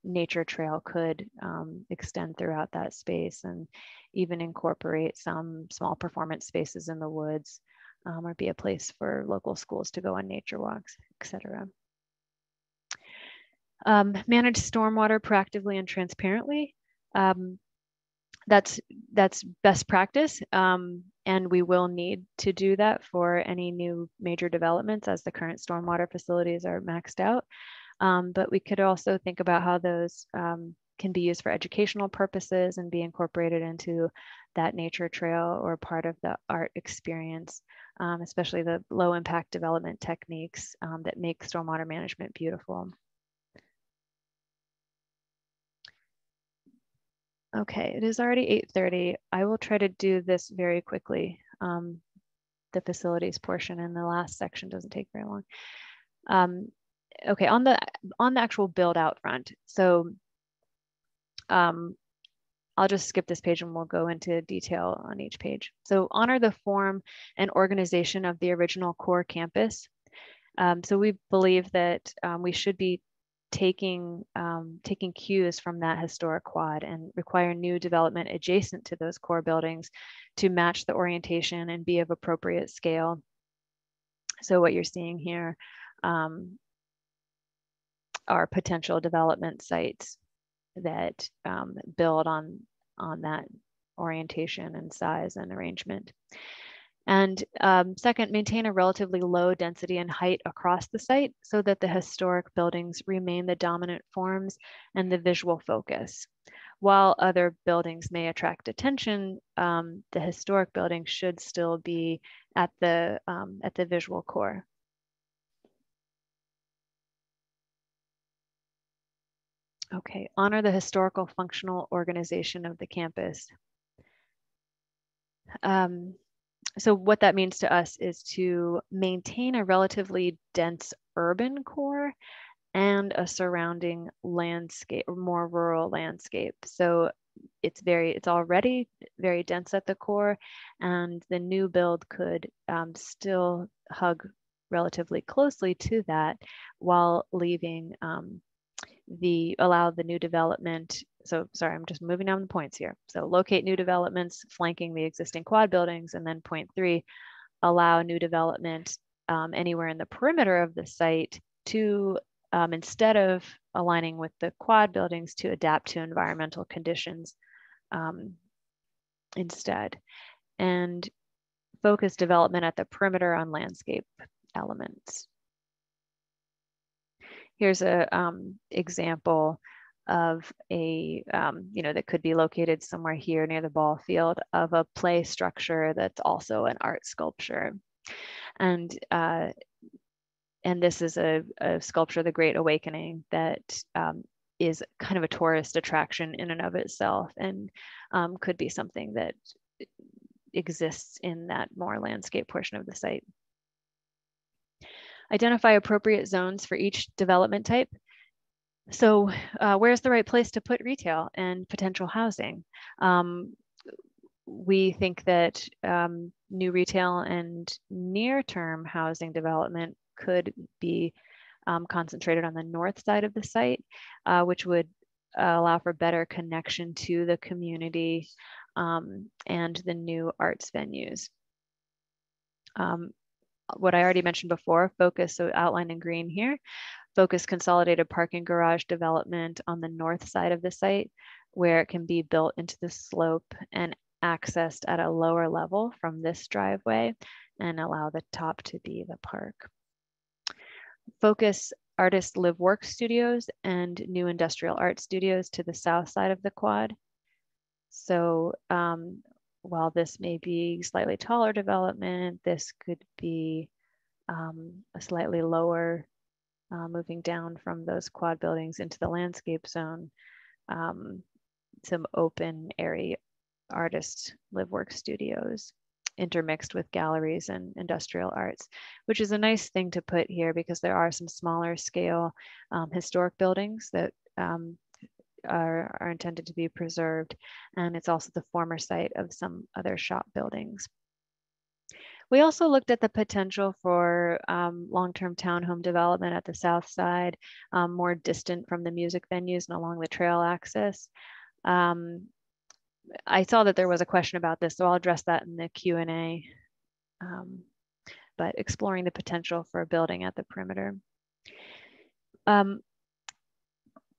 nature trail could um, extend throughout that space and even incorporate some small performance spaces in the woods. Um, or be a place for local schools to go on nature walks, et cetera. Um, manage stormwater proactively and transparently. Um, that's, that's best practice, um, and we will need to do that for any new major developments as the current stormwater facilities are maxed out. Um, but we could also think about how those um, can be used for educational purposes and be incorporated into that nature trail or part of the art experience, um, especially the low impact development techniques um, that make stormwater management beautiful. Okay, it is already eight thirty. I will try to do this very quickly. Um, the facilities portion in the last section doesn't take very long. Um, okay, on the, on the actual build out front. So Um, I'll just skip this page and we'll go into detail on each page. So honor the form and organization of the original core campus. Um, so we believe that um, we should be taking um, taking cues from that historic quad and require new development adjacent to those core buildings to match the orientation and be of appropriate scale. So what you're seeing here um, are potential development sites that um, build on, on that orientation and size and arrangement. And um, second, maintain a relatively low density and height across the site so that the historic buildings remain the dominant forms and the visual focus. While other buildings may attract attention, um, the historic building should still be at the, um, at the visual core. Okay, honor the historical functional organization of the campus. Um, So what that means to us is to maintain a relatively dense urban core and a surrounding landscape, more rural landscape. So it's very, it's already very dense at the core, and the new build could um, still hug relatively closely to that while leaving um, the, allow the new development. So sorry, I'm just moving down the points here. So locate new developments flanking the existing quad buildings, and then point three, allow new development um, anywhere in the perimeter of the site to, um, instead of aligning with the quad buildings, to adapt to environmental conditions um, instead. And focus development at the perimeter on landscape elements. Here's a um, example of a, um, you know, that could be located somewhere here near the ball field, of a play structure that's also an art sculpture. And, uh, and this is a, a sculpture, The Great Awakening, that um, is kind of a tourist attraction in and of itself, and um, could be something that exists in that more landscape portion of the site. Identify appropriate zones for each development type. So uh, where's the right place to put retail and potential housing? Um, we think that um, new retail and near-term housing development could be um, concentrated on the north side of the site, uh, which would uh, allow for better connection to the community um, and the new arts venues. Um, what I already mentioned before, focus, so outlined in green here, focus consolidated parking garage development on the north side of the site, where it can be built into the slope and accessed at a lower level from this driveway, and allow the top to be the park. Focus artist live work studios and new industrial art studios to the south side of the quad. So um, while this may be slightly taller development, this could be um, a slightly lower Uh, moving down from those quad buildings into the landscape zone, um, some open airy artist live work studios intermixed with galleries and industrial arts, which is a nice thing to put here because there are some smaller scale um, historic buildings that um, are, are intended to be preserved. And it's also the former site of some other shop buildings. We also looked at the potential for um, long-term townhome development at the south side, um, more distant from the music venues and along the trail axis. Um, I saw that there was a question about this, so I'll address that in the Q and A, um, but exploring the potential for a building at the perimeter. Um,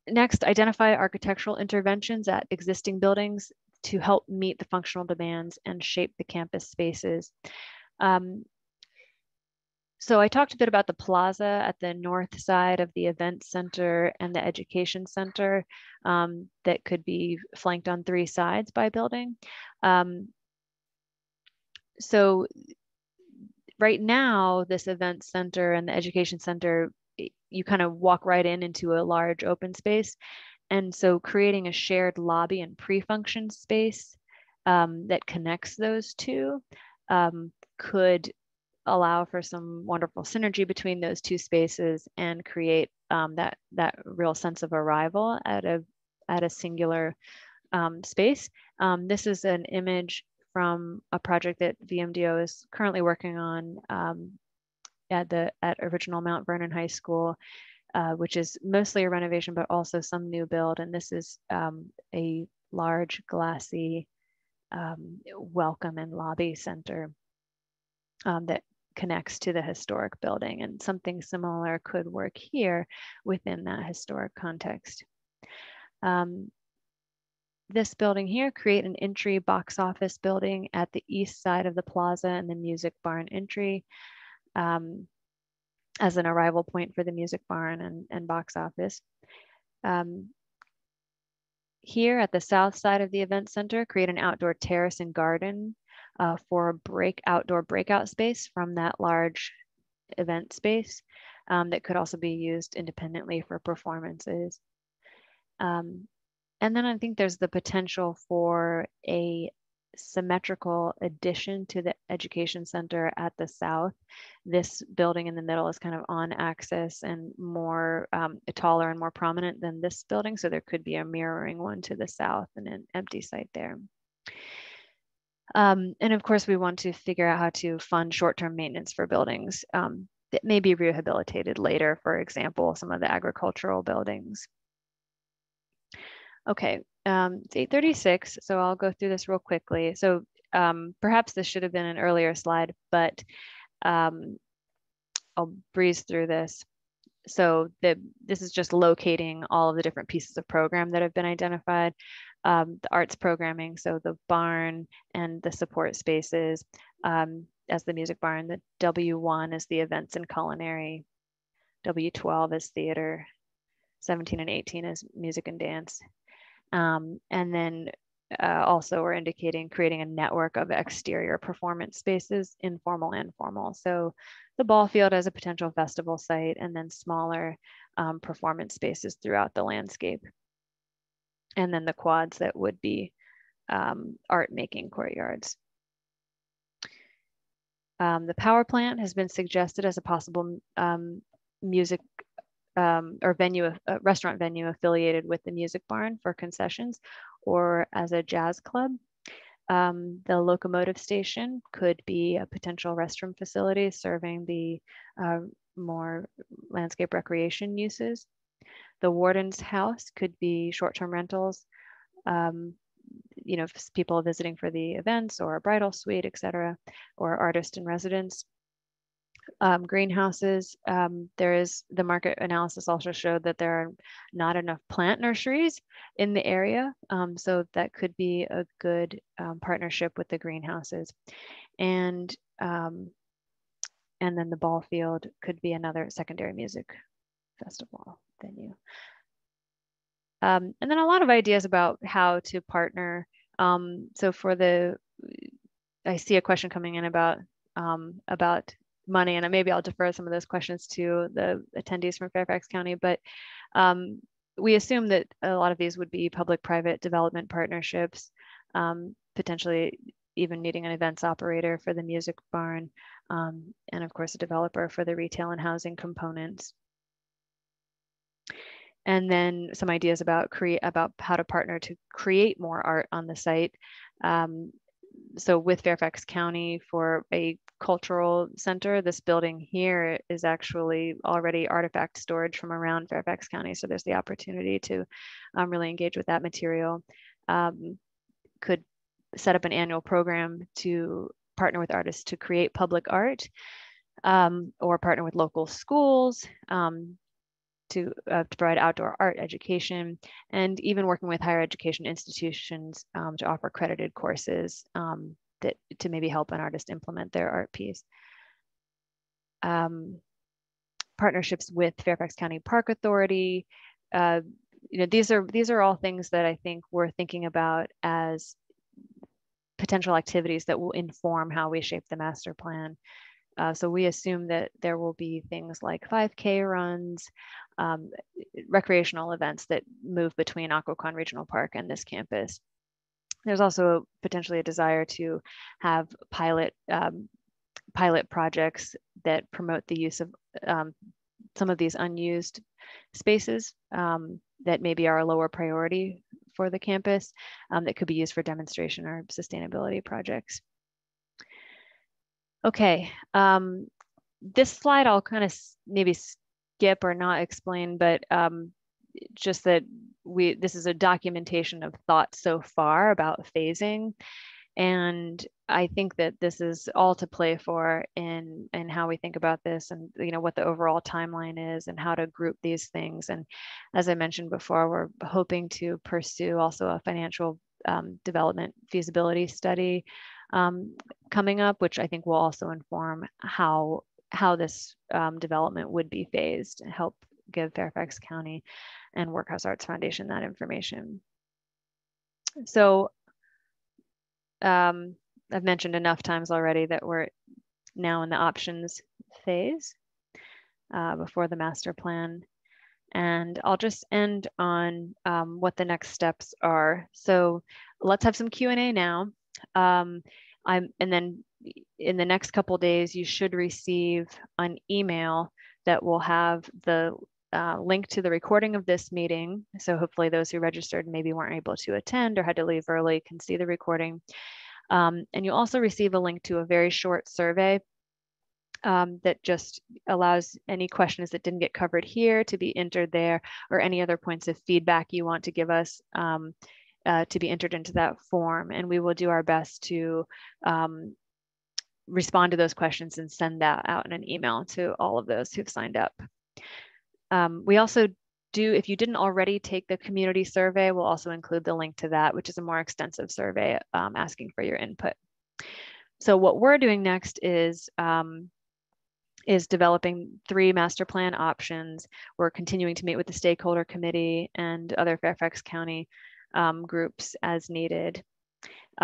next, identify architectural interventions at existing buildings to help meet the functional demands and shape the campus spaces. Um, so I talked a bit about the plaza at the north side of the event center and the education center um, that could be flanked on three sides by building. Um, so right now, this event center and the education center, you kind of walk right in into a large open space. And so creating a shared lobby and pre-function space um, that connects those two um, could allow for some wonderful synergy between those two spaces and create um, that that real sense of arrival at a at a singular um, space. Um, this is an image from a project that V M D O is currently working on um, at the at original Mount Vernon High School, uh, which is mostly a renovation, but also some new build. And this is um, a large glassy um, welcome and lobby center um, that connects to the historic building, and something similar could work here within that historic context. Um, this building here, create an entry box office building at the east side of the plaza and the music barn entry um, as an arrival point for the music barn and, and box office. Um, here at the south side of the event center, create an outdoor terrace and garden Uh, for a break outdoor breakout space from that large event space um, that could also be used independently for performances. Um, and then I think there's the potential for a symmetrical addition to the education center at the south. This building in the middle is kind of on axis and more um, taller and more prominent than this building. So there could be a mirroring one to the south and an empty site there. Um, and of course, we want to figure out how to fund short-term maintenance for buildings um, that may be rehabilitated later, for example, some of the agricultural buildings. Okay, um, it's eight thirty-six, so I'll go through this real quickly. So um, perhaps this should have been an earlier slide, but um, I'll breeze through this. So the, this is just locating all of the different pieces of program that have been identified. Um, the arts programming, so the barn and the support spaces um, as the music barn, the W one is the events and culinary, W twelve is theater, seventeen and eighteen is music and dance. Um, and then uh, also we're indicating creating a network of exterior performance spaces, informal and formal. So the ball field as a potential festival site, and then smaller um, performance spaces throughout the landscape. And then the quads that would be um, art making courtyards. Um, the power plant has been suggested as a possible um, music um, or venue, uh, restaurant venue affiliated with the music barn for concessions or as a jazz club. Um, the locomotive station could be a potential restroom facility serving the uh, more landscape recreation uses. The warden's house could be short-term rentals, um, you know, people visiting for the events or a bridal suite, et cetera, or artist in residence. Um, greenhouses, um, there is the market analysis also showed that there are not enough plant nurseries in the area. Um, so that could be a good um, partnership with the greenhouses. And, um, and then the ball field could be another secondary music festival venue. Um, and then a lot of ideas about how to partner. Um, so for the, I see a question coming in about um, about money, and maybe I'll defer some of those questions to the attendees from Fairfax County, but um, we assume that a lot of these would be public-private development partnerships, um, potentially even needing an events operator for the music barn, um, and of course a developer for the retail and housing components. And then some ideas about create about how to partner to create more art on the site. Um, so with Fairfax County for a cultural center, this building here is actually already artifact storage from around Fairfax County. So there's the opportunity to um, really engage with that material. Um, could set up an annual program to partner with artists to create public art um, or partner with local schools. Um, To, uh, to provide outdoor art education, and even working with higher education institutions um, to offer credited courses um, that to maybe help an artist implement their art piece. Um, partnerships with Fairfax County Park Authority. Uh, you know, these are these are all things that I think we're thinking about as potential activities that will inform how we shape the master plan. Uh, so we assume that there will be things like five K runs, um, recreational events that move between Occoquan Regional Park and this campus. There's also potentially a desire to have pilot um, pilot projects that promote the use of um, some of these unused spaces um, that maybe are a lower priority for the campus um, that could be used for demonstration or sustainability projects. Okay, um, this slide I'll kind of maybe skip or not explain, but um, just that we this is a documentation of thought so far about phasing. And I think that this is all to play for in, in how we think about this and, you know, what the overall timeline is and how to group these things. And as I mentioned before, we're hoping to pursue also a financial um, development feasibility study um, coming up, which I think will also inform how, how this um, development would be phased and help give Fairfax County and Workhouse Arts Foundation that information. So, Um, I've mentioned enough times already that we're now in the options phase uh, before the master plan. And I'll just end on um, what the next steps are. So let's have some Q and A now. Um, I'm, and then in the next couple of days, you should receive an email that will have the Uh, link to the recording of this meeting. So hopefully those who registered and maybe weren't able to attend or had to leave early can see the recording. Um, and you'll also receive a link to a very short survey um, that just allows any questions that didn't get covered here to be entered there, or any other points of feedback you want to give us um, uh, to be entered into that form. And we will do our best to um, respond to those questions and send that out in an email to all of those who've signed up. Um, we also do, if you didn't already take the community survey, we'll also include the link to that, which is a more extensive survey um, asking for your input. So what we're doing next is, um, is developing three master plan options. We're continuing to meet with the stakeholder committee and other Fairfax County um, groups as needed.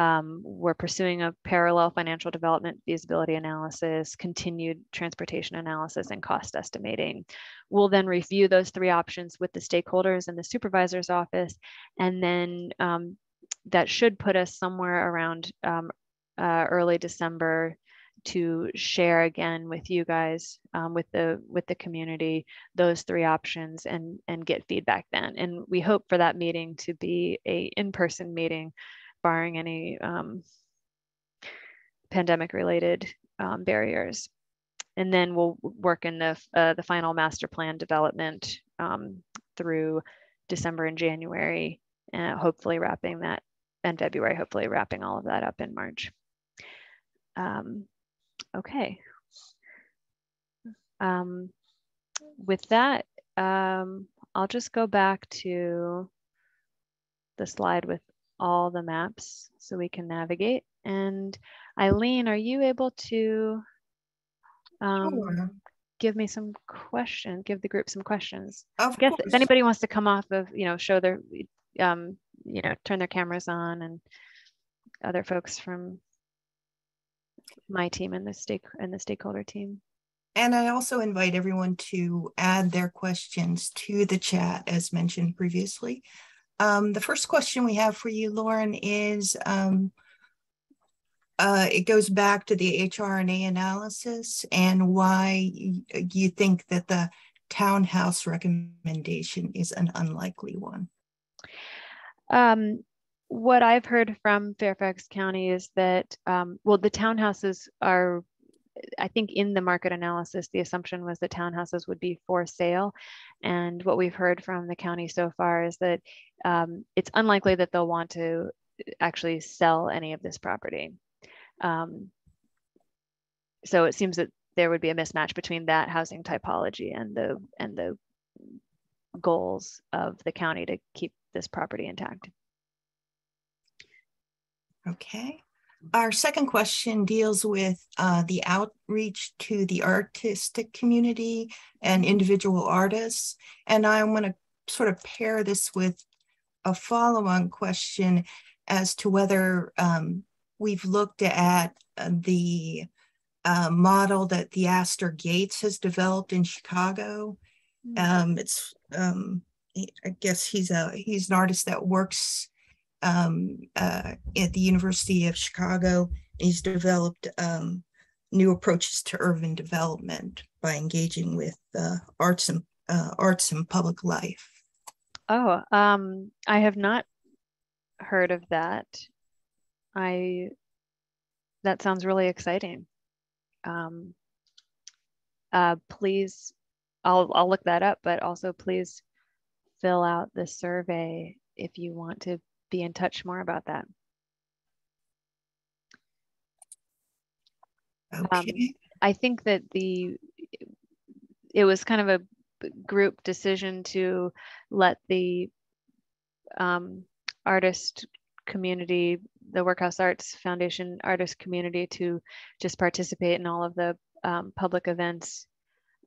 Um, we're pursuing a parallel financial development feasibility analysis, continued transportation analysis, and cost estimating. We'll then review those three options with the stakeholders and the supervisor's office, and then um, that should put us somewhere around um, uh, early December to share again with you guys, um, with the with the community, those three options and and get feedback then. And we hope for that meeting to be a in-person meeting, barring any um, pandemic related um, barriers. And then we'll work in the, uh, the final master plan development um, through December and January, and hopefully wrapping that, and February, hopefully wrapping all of that up in March. Um, okay. Um, with that, um, I'll just go back to the slide with all the maps so we can navigate. And Eileen, are you able to um, sure. give me some questions, give the group some questions? Of I guess course. If anybody wants to come off of, you know, show their, um, you know, turn their cameras on, and other folks from my team and the, stake, and the stakeholder team. And I also invite everyone to add their questions to the chat as mentioned previously. Um, the first question we have for you, Lauren, is um, uh, it goes back to the H R N A analysis and why you think that the townhouse recommendation is an unlikely one. Um, what I've heard from Fairfax County is that, um, well, the townhouses are, I think in the market analysis, the assumption was that townhouses would be for sale. And what we've heard from the county so far is that um, it's unlikely that they'll want to actually sell any of this property. Um, so it seems that there would be a mismatch between that housing typology and the, and the goals of the county to keep this property intact. Okay. Our second question deals with uh, the outreach to the artistic community and individual artists. And I want to sort of pair this with a follow-on question as to whether um, we've looked at the uh, model that the Astor Gates has developed in Chicago. Mm-hmm. um, it's, um, I guess he's, a, he's an artist that works Um, uh, at the University of Chicago. He's developed um, new approaches to urban development by engaging with uh, arts and uh, arts and public life. Oh, um, I have not heard of that. I that sounds really exciting. Um, uh, please I'll, I'll look that up, but also please fill out the survey if you want to be in touch more about that. Okay. Um, I think that the, it was kind of a group decision to let the um, artist community, the Workhouse Arts Foundation artist community, to just participate in all of the um, public events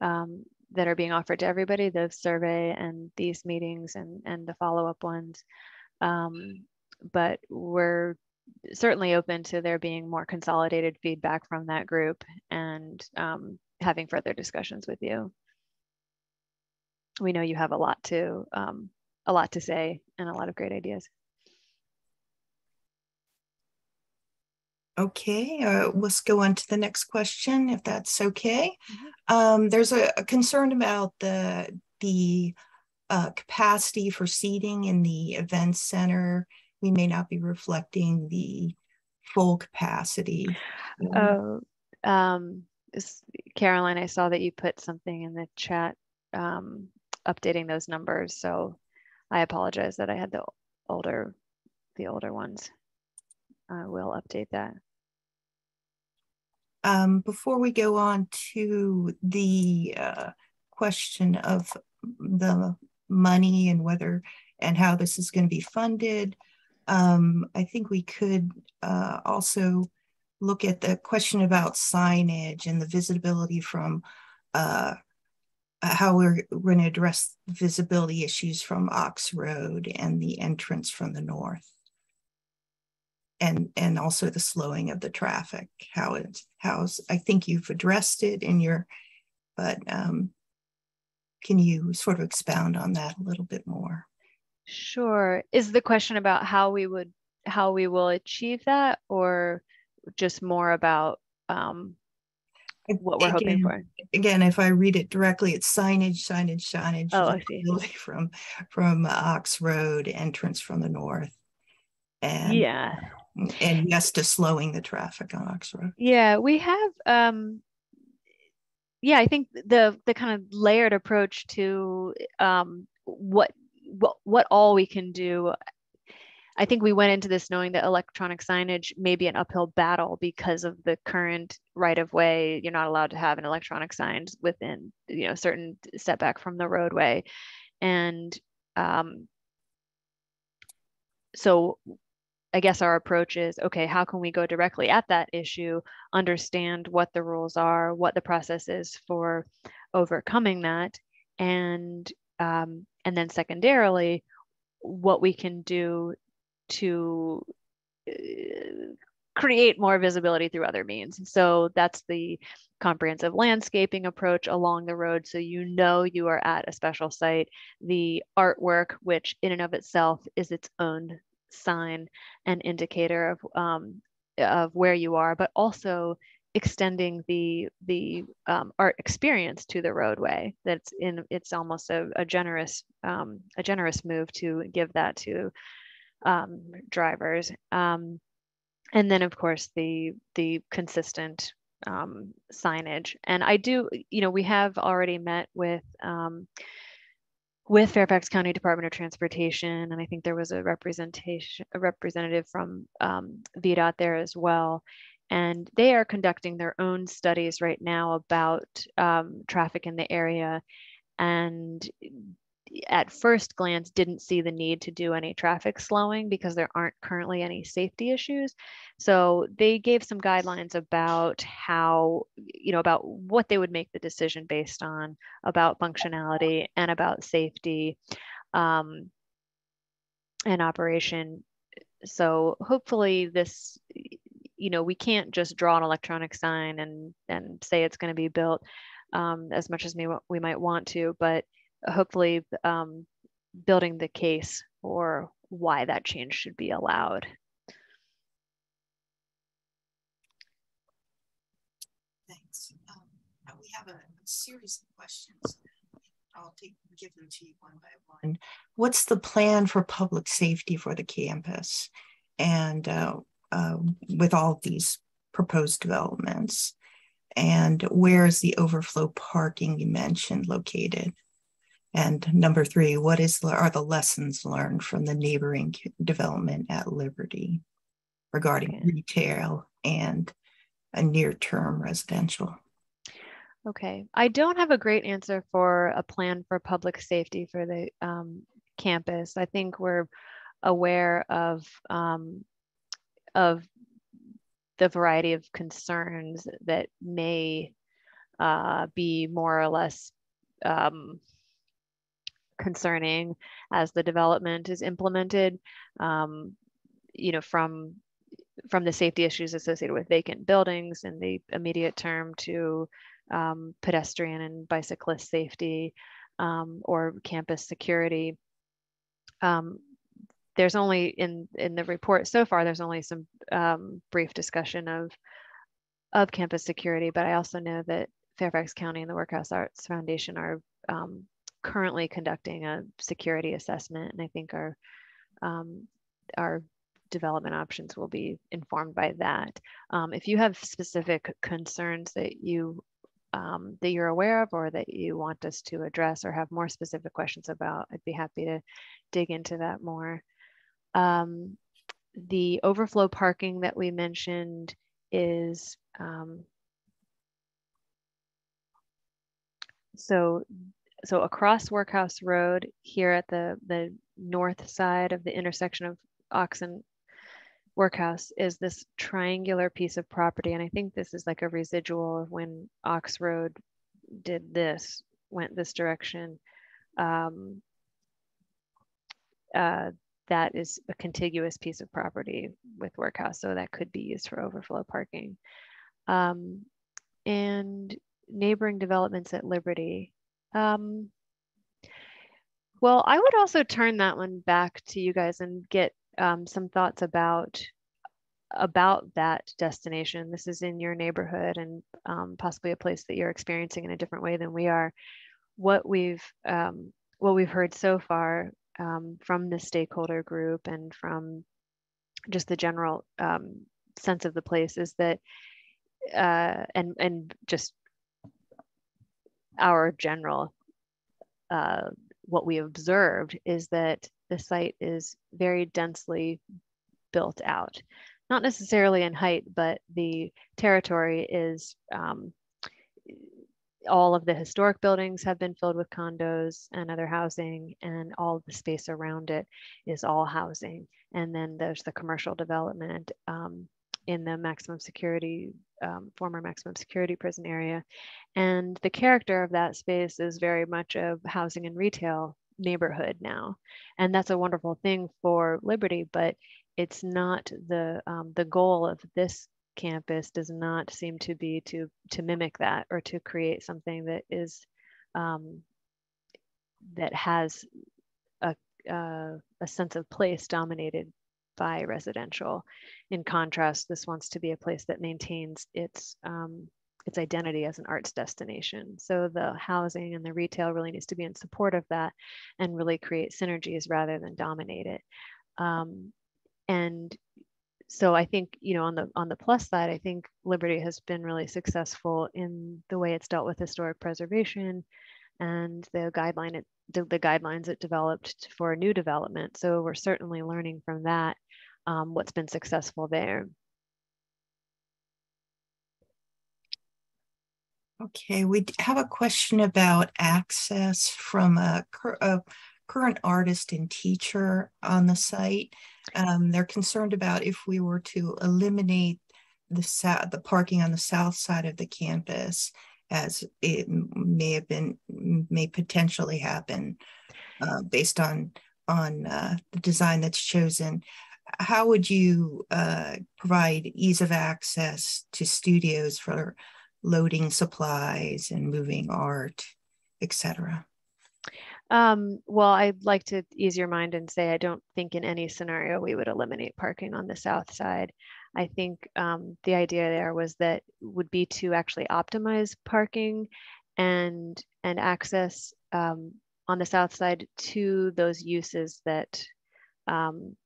um, that are being offered to everybody, the survey and these meetings and, and the follow-up ones. Um, but we're certainly open to there being more consolidated feedback from that group and um, having further discussions with you. We know you have a lot to um, a lot to say and a lot of great ideas. Okay, uh, let's go on to the next question, if that's okay. Mm-hmm. Um, there's a, a concern about the the uh, capacity for seating in the event center. We may not be reflecting the full capacity. Um, oh, um, Caroline, I saw that you put something in the chat um, updating those numbers, so I apologize that I had the older the older ones. I will update that. Um, before we go on to the uh, question of the money and whether and how this is going to be funded, um, I think we could uh, also look at the question about signage and the visibility from uh, how we're, we're going to address visibility issues from Ox Road and the entrance from the north. And, and also the slowing of the traffic, how it's, how's, I think you've addressed it in your, but um, can you sort of expound on that a little bit more? Sure. Is the question about how we would, how we will achieve that, or just more about um, what we're again, hoping for? Again, if I read it directly, it's signage, signage, signage. Oh, I see. From, from Ox Road, entrance from the north. And, yeah. And yes to slowing the traffic on Ox Road. Yeah, we have, um, yeah, I think the the kind of layered approach to um, what, what, what all we can do. I think we went into this knowing that electronic signage may be an uphill battle because of the current right-of-way. You're not allowed to have an electronic sign within, you know, certain setback from the roadway. And um, so I guess our approach is, okay, how can we go directly at that issue, understand what the rules are, what the process is for overcoming that, and um, and then secondarily, what we can do to create more visibility through other means. So that's the comprehensive landscaping approach along the road, so you know you are at a special site. The artwork, which in and of itself is its own sign and indicator of um, of where you are, but also extending the the um, art experience to the roadway. That's in it's almost a, a generous um, a generous move to give that to um, drivers. Um, and then of course the the consistent um, signage. And I do, you know, we have already met with. Um, with Fairfax County Department of Transportation. And I think there was a representation, a representative from um, V DOT there as well. And they are conducting their own studies right now about um, traffic in the area. And at first glance, didn't see the need to do any traffic slowing because there aren't currently any safety issues. So they gave some guidelines about how, you know, about what they would make the decision based on, about functionality and about safety um, and operation. So hopefully this, you know, we can't just draw an electronic sign and, and say it's going to be built um, as much as we, we might want to, but hopefully um, building the case for why that change should be allowed. Thanks. Um, we have a, a series of questions. I'll take, give them to you one by one. What's the plan for public safety for the campus and uh, uh, with all of these proposed developments? And where is the overflow parking you mentioned located? And number three, what is are the lessons learned from the neighboring development at Liberty regarding retail and a near-term residential? Okay, I don't have a great answer for a plan for public safety for the um, campus. I think we're aware of um, of the variety of concerns that may uh, be more or less um, concerning as the development is implemented, um, you know, from from the safety issues associated with vacant buildings in the immediate term to um, pedestrian and bicyclist safety um, or campus security. Um, there's only in, in the report so far, there's only some um, brief discussion of, of campus security, but I also know that Fairfax County and the Workhouse Arts Foundation are um, currently conducting a security assessment, and I think our, um, our development options will be informed by that. Um, if you have specific concerns that you um, that you're aware of or that you want us to address or have more specific questions about, I'd be happy to dig into that more. Um, the overflow parking that we mentioned is um, so so across Workhouse Road here at the the north side of the intersection of Oxen Workhouse is this triangular piece of property, and I think this is like a residual of when Ox Road did this, went this direction. Um, uh, that is a contiguous piece of property with Workhouse, so that could be used for overflow parking. Um, and neighboring developments at Liberty. Um, well, I would also turn that one back to you guys and get Um, some thoughts about about that destination. This is in your neighborhood and um, possibly a place that you're experiencing in a different way than we are. What we've um, what we've heard so far um, from the stakeholder group and from just the general um, sense of the place is that uh, and and just our general uh, what we observed is that the site is very densely built out, not necessarily in height, but the territory is, um, all of the historic buildings have been filled with condos and other housing, and all of the space around it is all housing. And then there's the commercial development um, in the maximum security, um, former maximum security prison area. And the character of that space is very much a housing and retail neighborhood now, and that's a wonderful thing for Liberty, but it's not the um, the goal of this campus does not seem to be to to mimic that or to create something that is um, that has a uh, a sense of place dominated by residential. In contrast, this wants to be a place that maintains its um, its identity as an arts destination. So the housing and the retail really needs to be in support of that and really create synergies rather than dominate it. Um, and so I think, you know, on the on the plus side, I think Liberty has been really successful in the way it's dealt with historic preservation and the guideline it, the guidelines it developed for new development. So we're certainly learning from that, um, what's been successful there. Okay, we have a question about access from a, a current artist and teacher on the site. Um, they're concerned about if we were to eliminate the, the parking on the south side of the campus, as it may have been, may potentially happen uh, based on, on uh, the design that's chosen. How would you uh, provide ease of access to studios for loading supplies and moving art, et cetera? Um, well, I'd like to ease your mind and say I don't think in any scenario we would eliminate parking on the south side. I think um, the idea there was that would be to actually optimize parking and and access um, on the south side to those uses that um,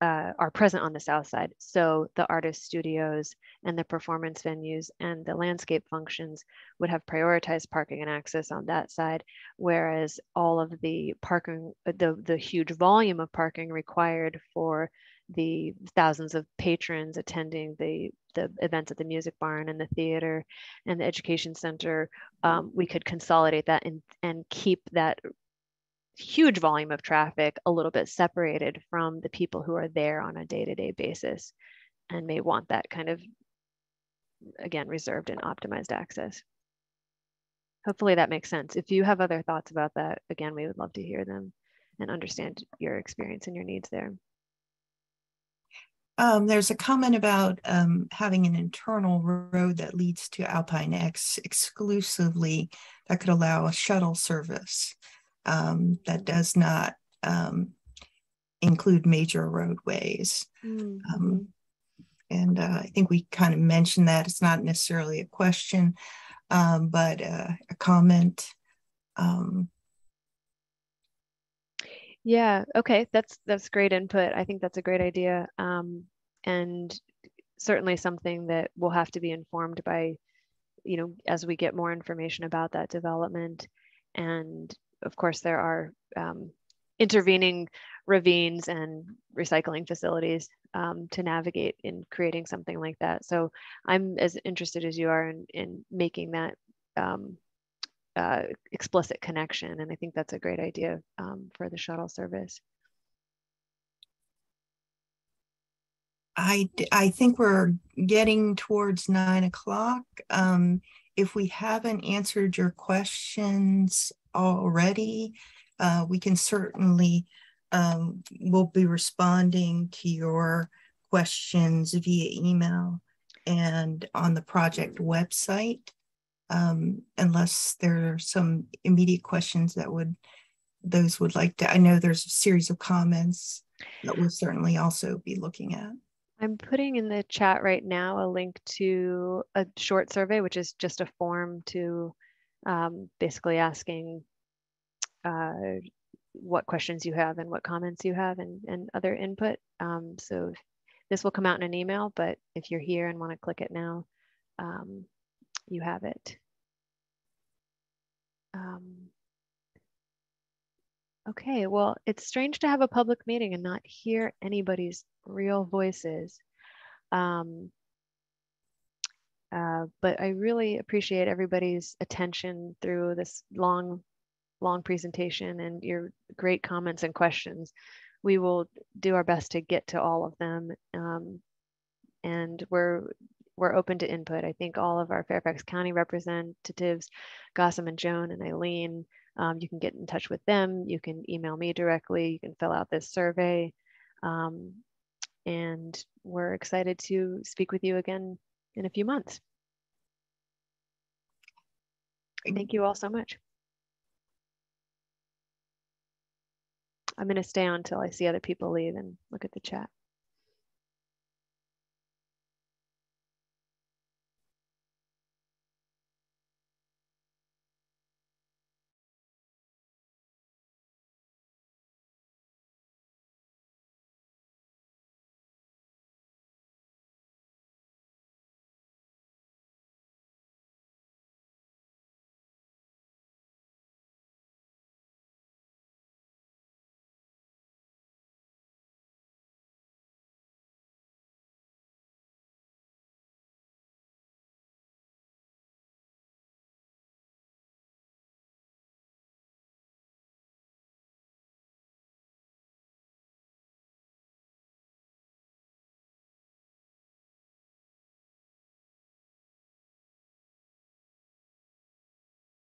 uh, are present on the south side. So the artist studios and the performance venues and the landscape functions would have prioritized parking and access on that side, whereas all of the parking, the, the huge volume of parking required for the thousands of patrons attending the, the events at the Music Barn and the theater and the education center, um, we could consolidate that and, and keep that huge volume of traffic a little bit separated from the people who are there on a day-to-day basis and may want that kind of, again, reserved and optimized access. Hopefully that makes sense. If you have other thoughts about that, again, we would love to hear them and understand your experience and your needs there. Um, there's a comment about um, having an internal road that leads to Alpine X exclusively that could allow a shuttle service um, that does not um, include major roadways. Mm-hmm. um, and uh, I think we kind of mentioned that. It's not necessarily a question, um, but uh, a comment. Um, Yeah, okay, that's that's great input. I think that's a great idea, um, and certainly something that will have to be informed by, you know, as we get more information about that development. And of course, there are um, intervening ravines and recycling facilities um, to navigate in creating something like that. So I'm as interested as you are in, in making that um, Uh, explicit connection, and I think that's a great idea um, for the shuttle service. I, I think we're getting towards nine o'clock. Um, if we haven't answered your questions already, uh, we can certainly, um, we'll be responding to your questions via email and on the project website. Um, unless there are some immediate questions that would, those would like to, I know there's a series of comments that we'll certainly also be looking at. I'm putting in the chat right now a link to a short survey, which is just a form to um, basically asking uh, what questions you have and what comments you have and, and other input. Um, so this will come out in an email, but if you're here and want to click it now, um, you have it. Um, okay, well, it's strange to have a public meeting and not hear anybody's real voices. Um, uh, but I really appreciate everybody's attention through this long, long presentation and your great comments and questions. We will do our best to get to all of them. Um, and we're We're open to input. I think all of our Fairfax County representatives, Gossam and Joan and Eileen, um, you can get in touch with them. You can email me directly. You can fill out this survey. Um, and we're excited to speak with you again in a few months. Thank you all so much. I'm going to stay on until I see other people leave and look at the chat.